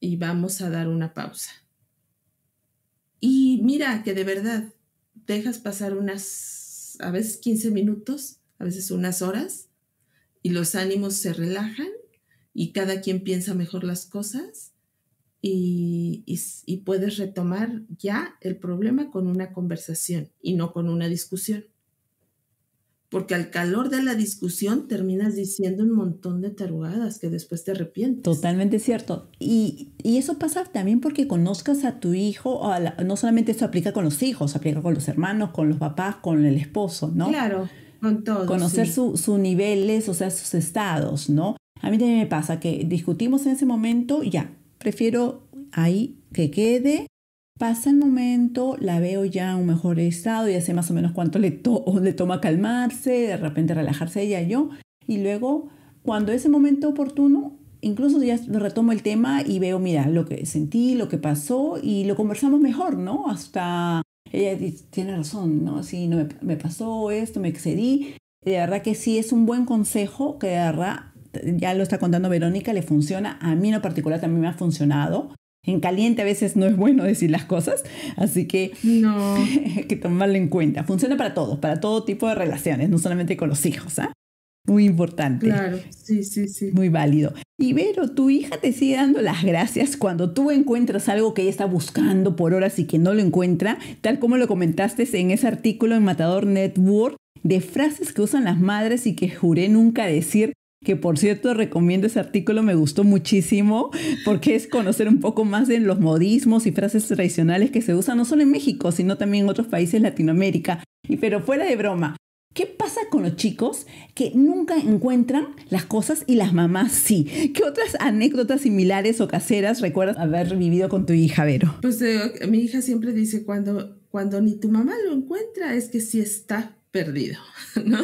Y vamos a dar una pausa. Y mira que de verdad dejas pasar unas, a veces 15 minutos, a veces unas horas, y los ánimos se relajan y cada quien piensa mejor las cosas y puedes retomar ya el problema con una conversación y no con una discusión. Porque al calor de la discusión terminas diciendo un montón de tarugadas que después te arrepientes. Totalmente cierto. Y eso pasa también porque conozcas a tu hijo, no solamente esto aplica con los hijos, aplica con los hermanos, con los papás, con el esposo, ¿no? Claro, con todos. Conocer sí. sus niveles, o sea, sus estados, ¿no? A mí también me pasa que discutimos en ese momento, ya, prefiero ahí que quede. Pasa el momento, la veo ya en un mejor estado, ya sé más o menos cuánto le toma calmarse, de repente relajarse ella y yo. Y luego, cuando es el momento oportuno, incluso ya retomo el tema y veo, mira, lo que sentí, lo que pasó y lo conversamos mejor, ¿no? Hasta ella dice, tiene razón, ¿no? Sí, no me pasó esto, me excedí. De verdad que sí es un buen consejo que de verdad, ya lo está contando Verónica, le funciona. A mí en lo particular también me ha funcionado. En caliente a veces no es bueno decir las cosas, así que no. Hay que tomarlo en cuenta. Funciona para todos, para todo tipo de relaciones, no solamente con los hijos, ¿ah? Muy importante. Claro, sí, sí, sí. Muy válido. Y Vero, tu hija te sigue dando las gracias cuando tú encuentras algo que ella está buscando por horas y que no lo encuentra, tal como lo comentaste en ese artículo en Matador Network de frases que usan las madres y que juré nunca decir. Que por cierto recomiendo ese artículo, me gustó muchísimo porque es conocer un poco más de los modismos y frases tradicionales que se usan no solo en México, sino también en otros países de Latinoamérica. Pero fuera de broma, ¿qué pasa con los chicos que nunca encuentran las cosas y las mamás sí? ¿Qué otras anécdotas similares o caseras recuerdas haber vivido con tu hija, Vero? Pues mi hija siempre dice, cuando ni tu mamá lo encuentra es que sí está perdido, ¿no?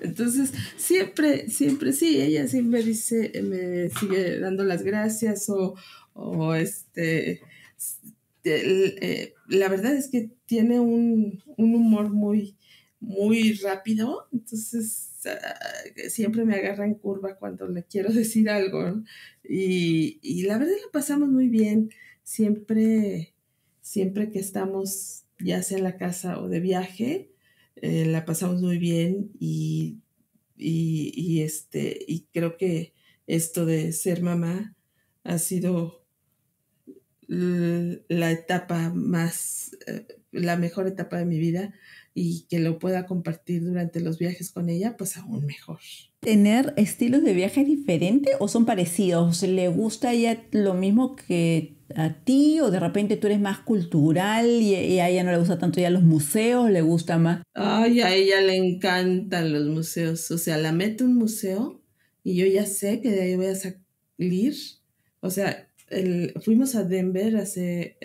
Entonces, siempre sí, ella siempre dice, me sigue dando las gracias la verdad es que tiene un humor muy, muy rápido, entonces siempre me agarra en curva cuando le quiero decir algo, ¿no? Y la verdad la pasamos muy bien, siempre que estamos ya sea en la casa o de viaje, la pasamos muy bien y creo que esto de ser mamá ha sido la etapa la mejor etapa de mi vida y que lo pueda compartir durante los viajes con ella, pues aún mejor. ¿Tener estilos de viaje diferentes o son parecidos? ¿Le gusta a ella lo mismo que a ti o de repente tú eres más cultural y a ella no le gusta tanto ya los museos, le gusta más? Ay, a ella le encantan los museos, o sea, la meto en un museo y yo ya sé que de ahí voy a salir, o sea, fuimos a Denver hace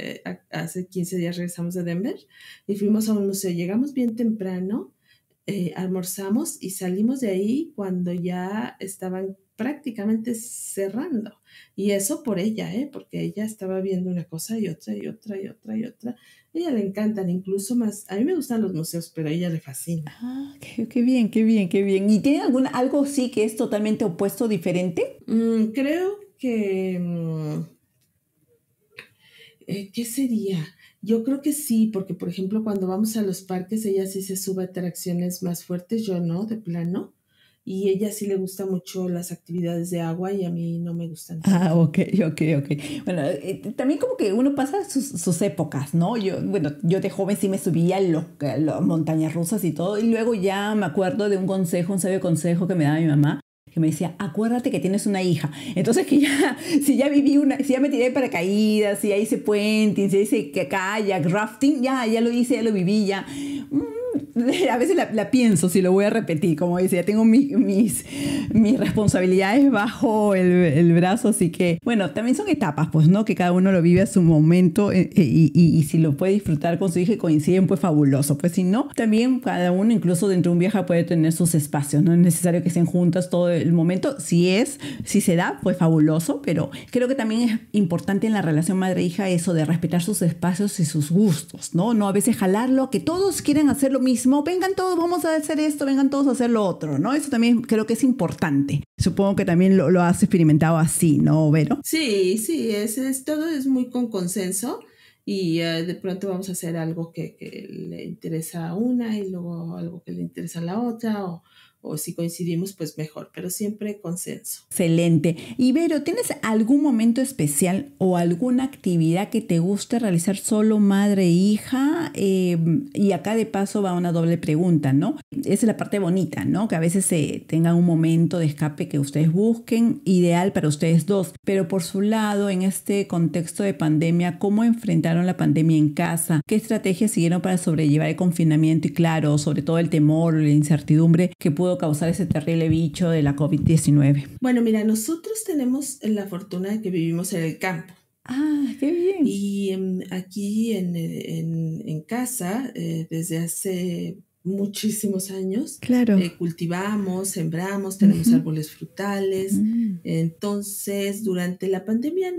15 días regresamos de Denver y fuimos a un museo, llegamos bien temprano, almorzamos y salimos de ahí cuando ya estaban prácticamente cerrando. Y eso por ella, porque ella estaba viendo una cosa y otra y otra y otra y otra. A ella le encantan, incluso más. A mí me gustan los museos, pero a ella le fascina. Ah, qué bien, qué bien, qué bien. ¿Y tiene algo sí que es totalmente opuesto, diferente? Creo que... ¿qué sería? Yo creo que sí, porque por ejemplo cuando vamos a los parques, ella sí se sube a atracciones más fuertes, yo no, de plano. Y ella sí le gusta mucho las actividades de agua y a mí no me gustan. Ah, ok. Bueno, también como que uno pasa sus épocas, ¿no? Yo de joven sí me subía a las montañas rusas y todo. Y luego ya me acuerdo de un sabio consejo que me daba mi mamá, que me decía, acuérdate que tienes una hija. Entonces que ya, si ya me tiré de paracaídas, si ya hice puenting, si ya hice kayak, rafting, ya lo hice, ya lo viví, ya... A veces la pienso, si lo voy a repetir, como dice, ya tengo mis responsabilidades bajo el brazo, así que, bueno, también son etapas, pues, ¿no? Que cada uno lo vive a su momento y si lo puede disfrutar con su hija y coinciden, pues, fabuloso. Pues, si no, también cada uno, incluso dentro de un viaje, puede tener sus espacios, no es necesario que estén juntas todo el momento. Si se da, pues, fabuloso, pero creo que también es importante en la relación madre-hija eso de respetar sus espacios y sus gustos, ¿no? No a veces jalarlo, que todos quieran hacer lo mismo. mismo, vengan todos, vamos a hacer esto, vengan todos a hacer lo otro, ¿no? Eso también creo que es importante. Supongo que también lo has experimentado así, ¿no, Vero? Sí, sí, todo es muy con consenso. Y de pronto vamos a hacer algo que le interesa a una y luego algo que le interesa a la otra, o si coincidimos, pues mejor, pero siempre consenso. Excelente. Y Vero, ¿tienes algún momento especial o alguna actividad que te guste realizar solo madre e hija? Y acá de paso va una doble pregunta, ¿no? Esa es la parte bonita, ¿no? Que a veces se tengan un momento de escape que ustedes busquen, ideal para ustedes dos. Pero por su lado, en este contexto de pandemia, ¿cómo enfrentaron la pandemia en casa? ¿Qué estrategias siguieron para sobrellevar el confinamiento? Y claro, sobre todo el temor, la incertidumbre que pudo causar ese terrible bicho de la COVID-19. Bueno, mira, nosotros tenemos la fortuna de que vivimos en el campo. ¡Ah, qué bien! Y aquí en casa, desde hace muchísimos años, claro, cultivamos, sembramos, tenemos árboles frutales. Entonces, durante la pandemia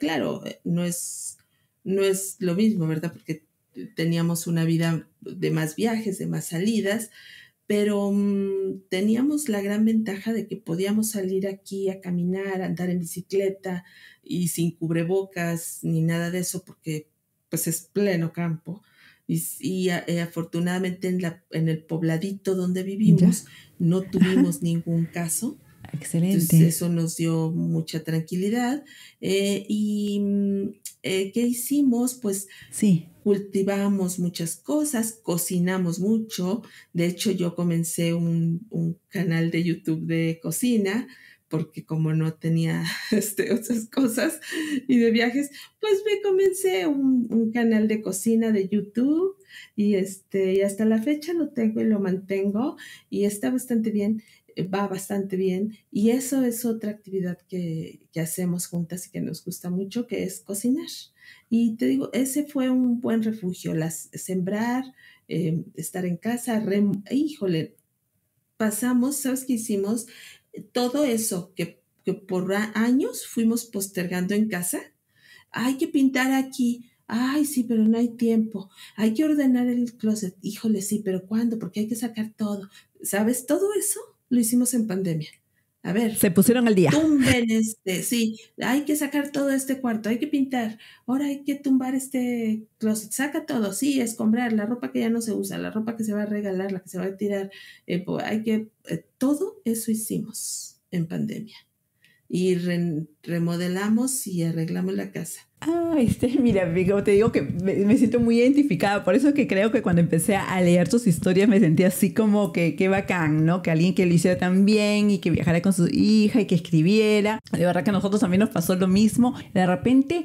claro, no es lo mismo, ¿verdad? Porque teníamos una vida de más viajes, de más salidas, pero teníamos la gran ventaja de que podíamos salir aquí a caminar, a andar en bicicleta y sin cubrebocas ni nada de eso, porque pues es pleno campo. Y afortunadamente en el pobladito donde vivimos, ¿ya?, no tuvimos, ajá, ningún caso. Excelente. Entonces eso nos dio mucha tranquilidad. ¿Qué hicimos? Pues sí, cultivamos muchas cosas, cocinamos mucho. De hecho, yo comencé un canal de YouTube de cocina, porque como no tenía otras cosas y de viajes, pues me comencé un canal de cocina de YouTube y hasta la fecha lo tengo y lo mantengo y está bastante bien. Va bastante bien, y eso es otra actividad que hacemos juntas y que nos gusta mucho, que es cocinar. Y te digo, ese fue un buen refugio, sembrar, estar en casa. Híjole, pasamos, ¿sabes qué hicimos? Todo eso que por años fuimos postergando en casa. Hay que pintar aquí. Ay, sí, pero no hay tiempo. Hay que ordenar el closet. Híjole, sí, pero ¿cuándo? Porque hay que sacar todo. ¿Sabes? Todo eso lo hicimos en pandemia. A ver. Se pusieron al día. Tumben sí. Hay que sacar todo este cuarto, hay que pintar. Ahora hay que tumbar este closet. Saca todo, sí, escombrar la ropa que ya no se usa, la ropa que se va a regalar, la que se va a tirar. Todo eso hicimos en pandemia. Y remodelamos y arreglamos la casa. Ah, mira, como te digo que me siento muy identificada, por eso que creo que cuando empecé a leer tus historias me sentí así como que qué bacán, ¿no? Que alguien que lo hiciera tan bien y que viajara con su hija y que escribiera. De verdad que a nosotros también nos pasó lo mismo. De repente,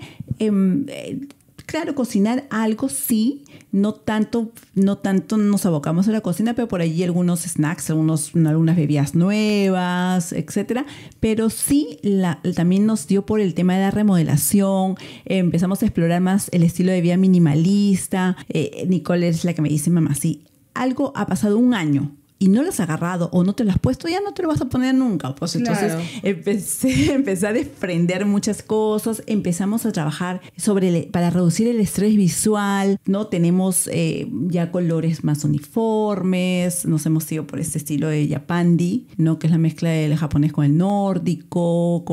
claro, cocinar algo sí, no tanto nos abocamos a la cocina, pero por allí algunos snacks, algunas bebidas nuevas, etcétera. Pero sí, también nos dio por el tema de la remodelación. Empezamos a explorar más el estilo de vida minimalista. Nicole es la que me dice, mamá, si algo ha pasado un año y no lo has agarrado o no te lo has puesto, ya no te lo vas a poner nunca. Pues entonces claro, empecé a desprender muchas cosas. Empezamos a trabajar para reducir el estrés visual, ¿no? Tenemos ya colores más uniformes. Nos hemos ido por este estilo de Japandi, ¿no? Que es la mezcla del japonés con el nórdico,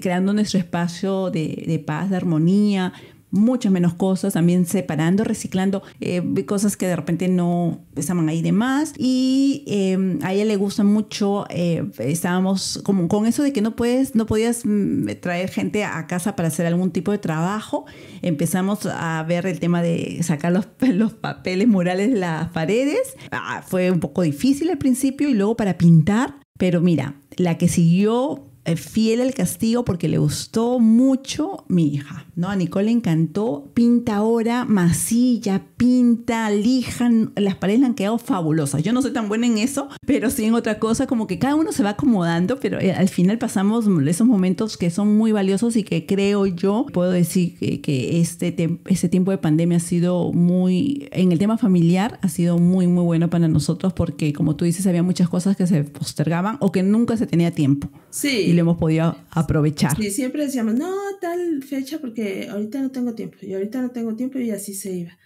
creando nuestro espacio de paz, de armonía, muchas menos cosas, también separando, reciclando cosas que de repente no estaban ahí de más. Y a ella le gusta mucho, estábamos como con eso de que no podías traer gente a casa para hacer algún tipo de trabajo. Empezamos a ver el tema de sacar los papeles murales de las paredes. Fue un poco difícil al principio y luego para pintar, pero mira, la que siguió fiel al castigo porque le gustó mucho mi hija, ¿no? A Nicole le encantó. Pinta ahora, masilla, pinta, lija. Las paredes le han quedado fabulosas. Yo no soy tan buena en eso, pero sí en otra cosa, como que cada uno se va acomodando, pero al final pasamos esos momentos que son muy valiosos y que creo yo, puedo decir que este tiempo de pandemia ha sido en el tema familiar, ha sido muy, muy bueno para nosotros porque, como tú dices, había muchas cosas que se postergaban o que nunca se tenía tiempo. Sí. lo hemos podido aprovechar. Sí, siempre decíamos, no, tal fecha porque ahorita no tengo tiempo, y ahorita no tengo tiempo, y así se iba.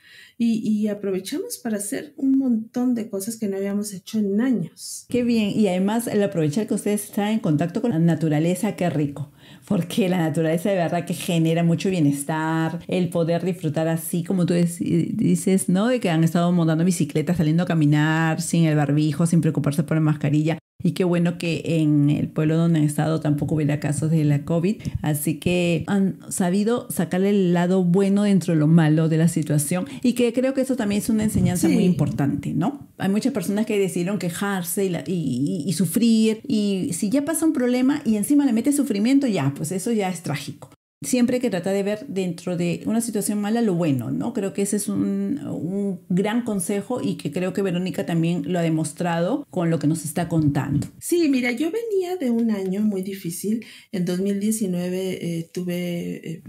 Y aprovechamos para hacer un montón de cosas que no habíamos hecho en años. Qué bien, y además el aprovechar que ustedes están en contacto con la naturaleza, qué rico. Porque la naturaleza de verdad que genera mucho bienestar, el poder disfrutar así como tú dices, ¿no? De que han estado montando bicicletas, saliendo a caminar, sin el barbijo, sin preocuparse por la mascarilla. Y qué bueno que en el pueblo donde han estado tampoco hubiera casos de la COVID. Así que han sabido sacarle el lado bueno dentro de lo malo de la situación. Y que creo que eso también es una enseñanza muy importante, ¿no? Hay muchas personas que decidieron quejarse y sufrir. Y si ya pasa un problema y encima le metes sufrimiento, ya, pues eso ya es trágico. Siempre hay que tratar de ver dentro de una situación mala lo bueno, ¿no? Creo que ese es un gran consejo y que creo que Verónica también lo ha demostrado con lo que nos está contando. Sí, mira, yo venía de un año muy difícil. En 2019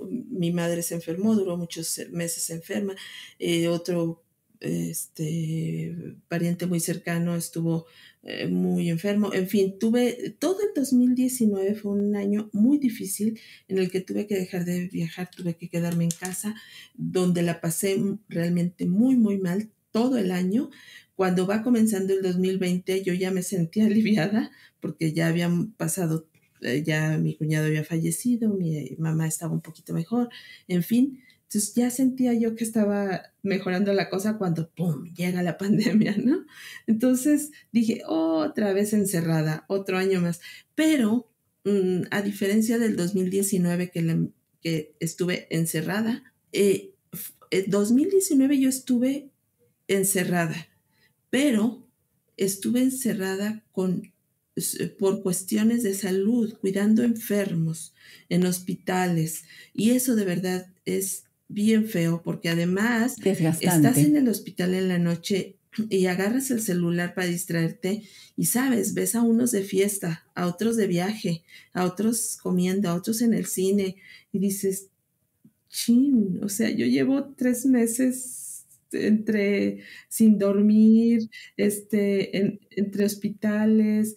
mi madre se enfermó, duró muchos meses enferma. Otro pariente muy cercano estuvo muy enfermo. En fin, todo el 2019 fue un año muy difícil en el que tuve que dejar de viajar, tuve que quedarme en casa, donde la pasé realmente muy, muy mal todo el año. Cuando va comenzando el 2020, yo ya me sentía aliviada porque ya habían pasado, ya mi cuñado había fallecido, mi mamá estaba un poquito mejor, en fin. Entonces ya sentía yo que estaba mejorando la cosa cuando ¡pum! Llega la pandemia, ¿no? Entonces dije, otra vez encerrada, otro año más. Pero a diferencia del 2019 que estuve encerrada, en 2019 yo estuve encerrada, pero estuve encerrada por cuestiones de salud, cuidando enfermos en hospitales. Y eso de verdad es bien feo, porque además estás en el hospital en la noche y agarras el celular para distraerte y sabes, ves a unos de fiesta, a otros de viaje, a otros comiendo, a otros en el cine y dices, chin, o sea, yo llevo 3 meses sin dormir, entre hospitales,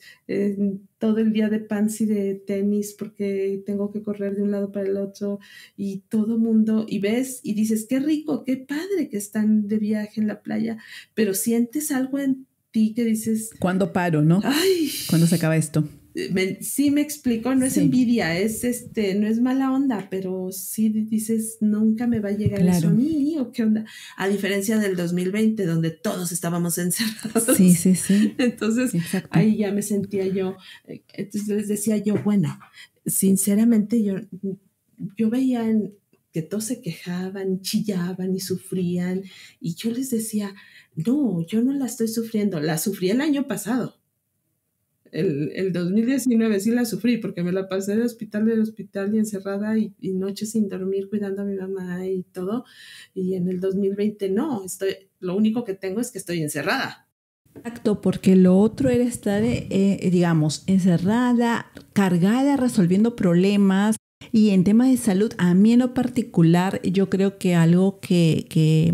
todo el día de pants y de tenis porque tengo que correr de un lado para el otro y todo mundo, y ves y dices, qué rico, qué padre que están de viaje en la playa, pero sientes algo en ti que dices, ¿cuándo paro, no? Ay, ¿cuándo se acaba esto? Sí me explico, no es envidia, es no es mala onda, pero sí dices, nunca me va a llegar eso a mí, o qué onda. A diferencia del 2020, donde todos estábamos encerrados. Sí, sí, sí. Entonces, exacto. Ahí ya me sentía yo, entonces les decía yo, bueno, sinceramente yo veía que todos se quejaban, chillaban y sufrían, y yo les decía, no, yo no la estoy sufriendo, la sufrí el año pasado. El 2019 sí la sufrí porque me la pasé de hospital y encerrada y noches sin dormir cuidando a mi mamá y todo, y en el 2020 no, lo único que tengo es que estoy encerrada. Exacto, porque lo otro era estar, digamos, encerrada, cargada, resolviendo problemas. Y en temas de salud, a mí en lo particular, yo creo que algo que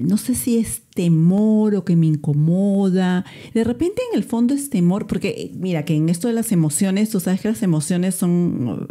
no sé si es temor o que me incomoda. De repente en el fondo es temor, porque mira que en esto de las emociones, tú sabes que las emociones son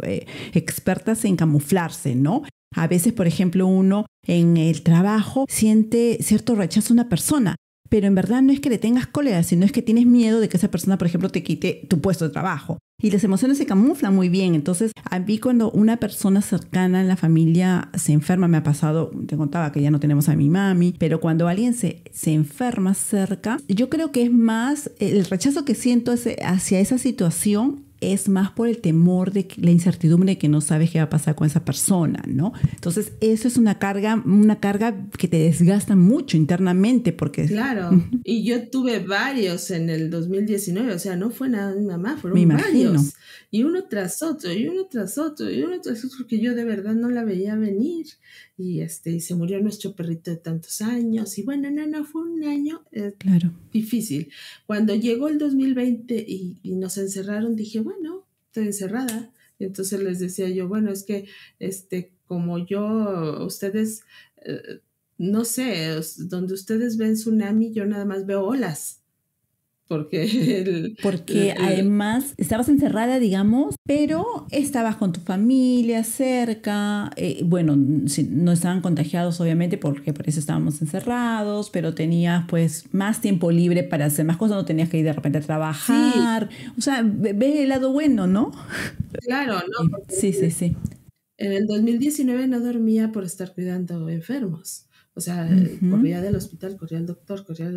expertas en camuflarse, ¿no? A veces, por ejemplo, uno en el trabajo siente cierto rechazo a una persona. Pero en verdad no es que le tengas cólera, sino es que tienes miedo de que esa persona, por ejemplo, te quite tu puesto de trabajo. Y las emociones se camuflan muy bien. Entonces, a mí cuando una persona cercana en la familia se enferma, me ha pasado, te contaba que ya no tenemos a mi mami, pero cuando alguien se enferma cerca, yo creo que es más, el rechazo que siento hacia esa situación es más por el temor de la incertidumbre de que no sabes qué va a pasar con esa persona, ¿no? Entonces, eso es una carga que te desgasta mucho internamente porque... Claro, y yo tuve varios en el 2019, o sea, no fue nada mi mamá, fueron varios. Y uno tras otro, y uno tras otro, y uno tras otro, que yo de verdad no la veía venir. Y se murió nuestro perrito de tantos años. Y bueno, no, fue un año difícil. Cuando llegó el 2020 y nos encerraron, dije, bueno, estoy encerrada. Y entonces les decía yo, bueno, es que como yo, ustedes, no sé, donde ustedes ven tsunami, yo nada más veo olas. Porque además estabas encerrada, digamos, pero estabas con tu familia cerca. Bueno, no estaban contagiados, obviamente, porque por eso estábamos encerrados, pero tenías pues más tiempo libre para hacer más cosas, no tenías que ir de repente a trabajar. Sí. O sea, ve el lado bueno, ¿no? Claro, ¿no? Porque sí. En el 2019 no dormía por estar cuidando enfermos. O sea, corría del hospital, corría al doctor, corría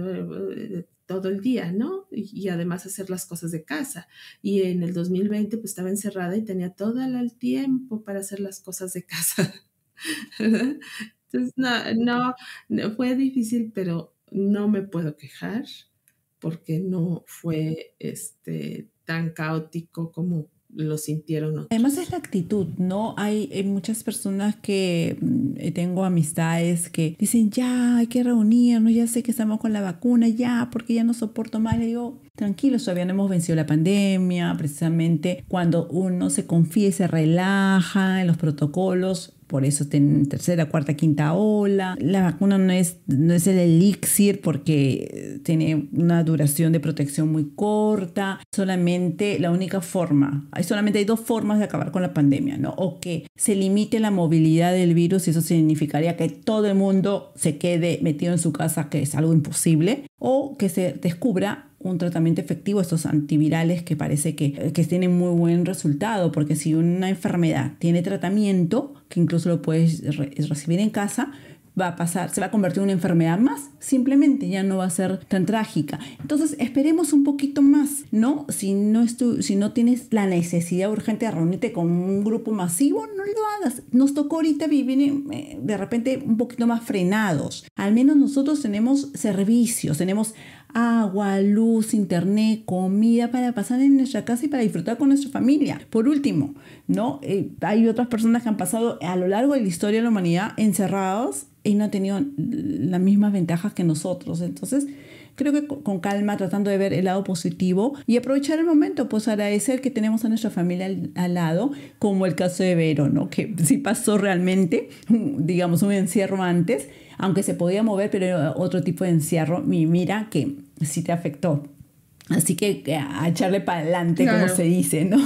todo el día, ¿no? Y además hacer las cosas de casa. Y en el 2020 pues estaba encerrada y tenía todo el tiempo para hacer las cosas de casa. Entonces, no, fue difícil, pero no me puedo quejar porque no fue tan caótico como lo sintieron otros. Además es la actitud, ¿no? Hay muchas personas que tengo amistades que dicen, ya, hay que reunirnos, ya sé que estamos con la vacuna, ya, porque ya no soporto más. Le digo, tranquilos, todavía no hemos vencido la pandemia. Precisamente cuando uno se confía y se relaja en los protocolos, por eso tienen tercera, cuarta, quinta ola. La vacuna no es el elixir porque tiene una duración de protección muy corta. Solamente la única forma, solamente hay dos formas de acabar con la pandemia, ¿no? O que se limite la movilidad del virus, y eso significaría que todo el mundo se quede metido en su casa, que es algo imposible, o que se descubra un tratamiento efectivo, estos antivirales que parece que tienen muy buen resultado, porque si una enfermedad tiene tratamiento, que incluso lo puedes recibir en casa, va a pasar, se va a convertir en una enfermedad más, simplemente ya no va a ser tan trágica. Entonces esperemos un poquito más, ¿no? Si no tienes la necesidad urgente de reunirte con un grupo masivo, no lo hagas. Nos tocó ahorita vivir de repente un poquito más frenados. Al menos nosotros tenemos servicios, tenemos agua, luz, internet, comida para pasar en nuestra casa y para disfrutar con nuestra familia. Por último, ¿no? Hay otras personas que han pasado a lo largo de la historia de la humanidad encerrados y no han tenido las mismas ventajas que nosotros. Entonces, creo que con calma, tratando de ver el lado positivo y aprovechar el momento, pues agradecer que tenemos a nuestra familia al lado, como el caso de Vero, ¿no? Que sí pasó realmente, digamos, un encierro antes, aunque se podía mover, pero era otro tipo de encierro. Y mira que sí te afectó. Así que a echarle para adelante, claro, como se dice, ¿no?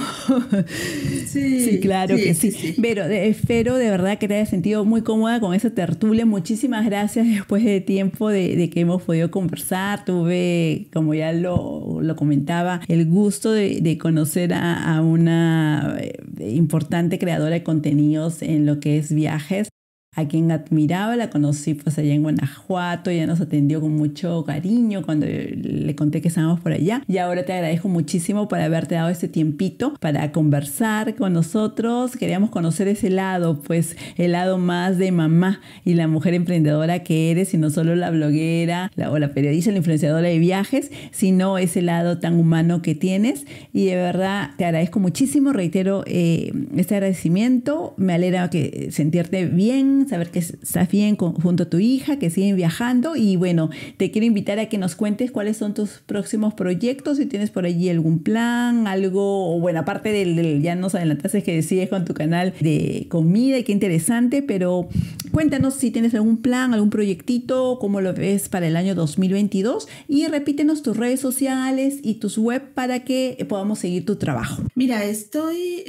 Sí, claro, sí, que sí. Pero espero de verdad que te hayas sentido muy cómoda con esa tertulia. Muchísimas gracias después de tiempo de que hemos podido conversar. Tuve, como ya lo comentaba, el gusto de conocer a una importante creadora de contenidos en lo que es viajes, a quien admiraba. La conocí pues allá en Guanajuato, ella nos atendió con mucho cariño cuando le conté que estábamos por allá, y ahora te agradezco muchísimo por haberte dado este tiempito para conversar con nosotros. Queríamos conocer ese lado, pues el lado más de mamá y la mujer emprendedora que eres, y no solo la bloguera o la periodista, la influenciadora de viajes, sino ese lado tan humano que tienes, y de verdad te agradezco muchísimo. Reitero este agradecimiento. Me alegra que sentirte bien, saber que estás bien junto a tu hija, que siguen viajando. Y bueno, te quiero invitar a que nos cuentes cuáles son tus próximos proyectos, si tienes por allí algún plan, algo, o bueno, aparte del ya nos adelantaste que decides con tu canal de comida, y qué interesante, pero cuéntanos si tienes algún plan, algún proyectito, cómo lo ves para el año 2022, y repítenos tus redes sociales y tus web para que podamos seguir tu trabajo. Mira, estoy,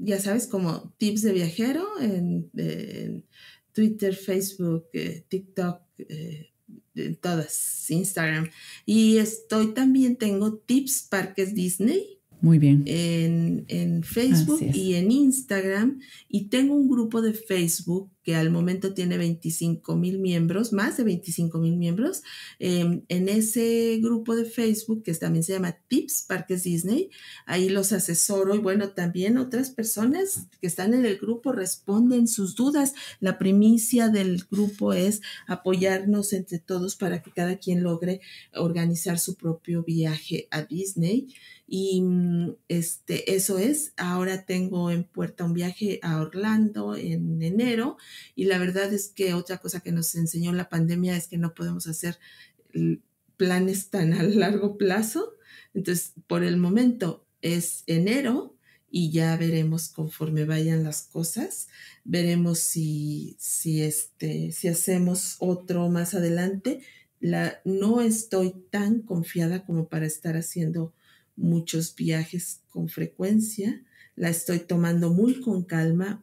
ya sabes, como Tips de Viajero en Twitter, Facebook, TikTok, todas, Instagram. Y también tengo Tips Parques Disney. Muy bien. En Facebook y en Instagram. Y tengo un grupo de Facebook que al momento tiene 25,000 miembros, más de 25,000 miembros. En ese grupo de Facebook, que también se llama Tips Parques Disney, ahí los asesoro. Y bueno, también otras personas que están en el grupo responden sus dudas. La primicia del grupo es apoyarnos entre todos para que cada quien logre organizar su propio viaje a Disney. Y eso es. Ahora tengo en puerta un viaje a Orlando en enero, y la verdad es que otra cosa que nos enseñó la pandemia es que no podemos hacer planes tan a largo plazo. Entonces, por el momento es enero, y ya veremos conforme vayan las cosas. Veremos si hacemos otro más adelante. no estoy tan confiada como para estar haciendo muchos viajes con frecuencia. La estoy tomando muy con calma,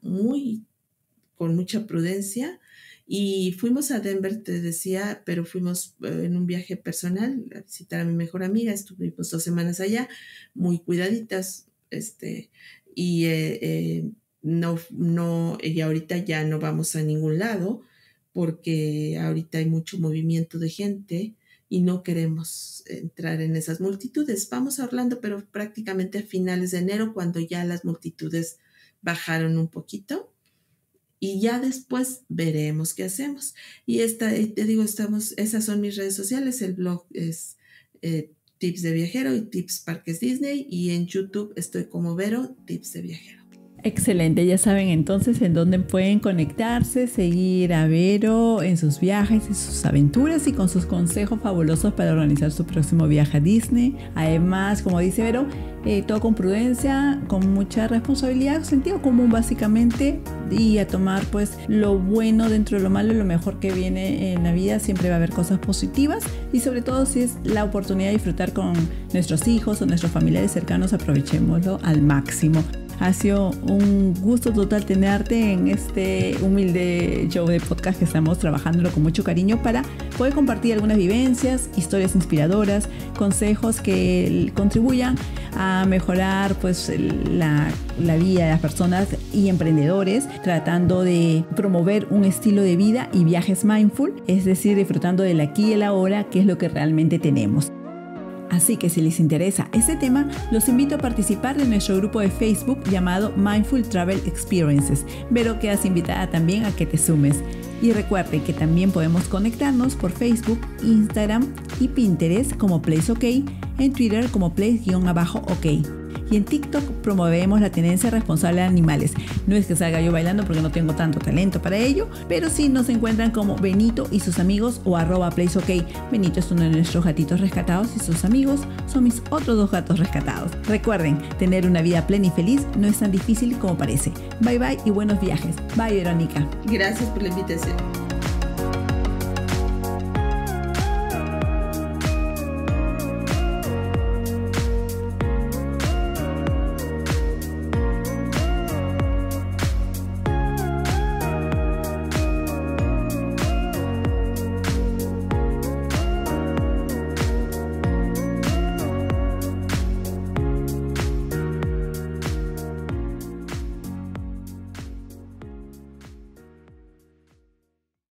con mucha prudencia. Y fuimos a Denver, te decía, pero fuimos en un viaje personal a visitar a mi mejor amiga. Estuvimos 2 semanas allá, muy cuidaditas, y y ahorita ya no vamos a ningún lado porque ahorita hay mucho movimiento de gente y no queremos entrar en esas multitudes. Vamos a Orlando, pero prácticamente a finales de enero, cuando ya las multitudes bajaron un poquito. Y ya después veremos qué hacemos. Y te digo, esas son mis redes sociales. El blog es Tips de Viajero y Tips Parques Disney. Y en YouTube estoy como Vero Tips de Viajero. Excelente, ya saben entonces en dónde pueden conectarse, seguir a Vero en sus viajes, en sus aventuras y con sus consejos fabulosos para organizar su próximo viaje a Disney. Además, como dice Vero, todo con prudencia, con mucha responsabilidad, sentido común básicamente, y a tomar pues lo bueno dentro de lo malo, lo mejor que viene en la vida. Siempre va a haber cosas positivas y sobre todo si es la oportunidad de disfrutar con nuestros hijos o nuestros familiares cercanos, aprovechémoslo al máximo. Ha sido un gusto total tenerte en este humilde show de podcast que estamos trabajándolo con mucho cariño para poder compartir algunas vivencias, historias inspiradoras, consejos que contribuyan a mejorar pues la vida de las personas y emprendedores, tratando de promover un estilo de vida y viajes mindful, es decir, disfrutando del aquí y el ahora, que es lo que realmente tenemos. Así que si les interesa este tema, los invito a participar de nuestro grupo de Facebook llamado Mindful Travel Experiences. Vero, quedas invitada también a que te sumes. Y recuerden que también podemos conectarnos por Facebook, Instagram y Pinterest como Place OK, en Twitter como Place_OK. Y en TikTok promovemos la tenencia responsable de animales. No es que salga yo bailando porque no tengo tanto talento para ello, pero sí nos encuentran como Benito y sus amigos o @PlaceOK. Benito es uno de nuestros gatitos rescatados y sus amigos son mis otros 2 gatos rescatados. Recuerden, tener una vida plena y feliz no es tan difícil como parece. Bye bye y buenos viajes. Bye, Verónica. Gracias por la invitación.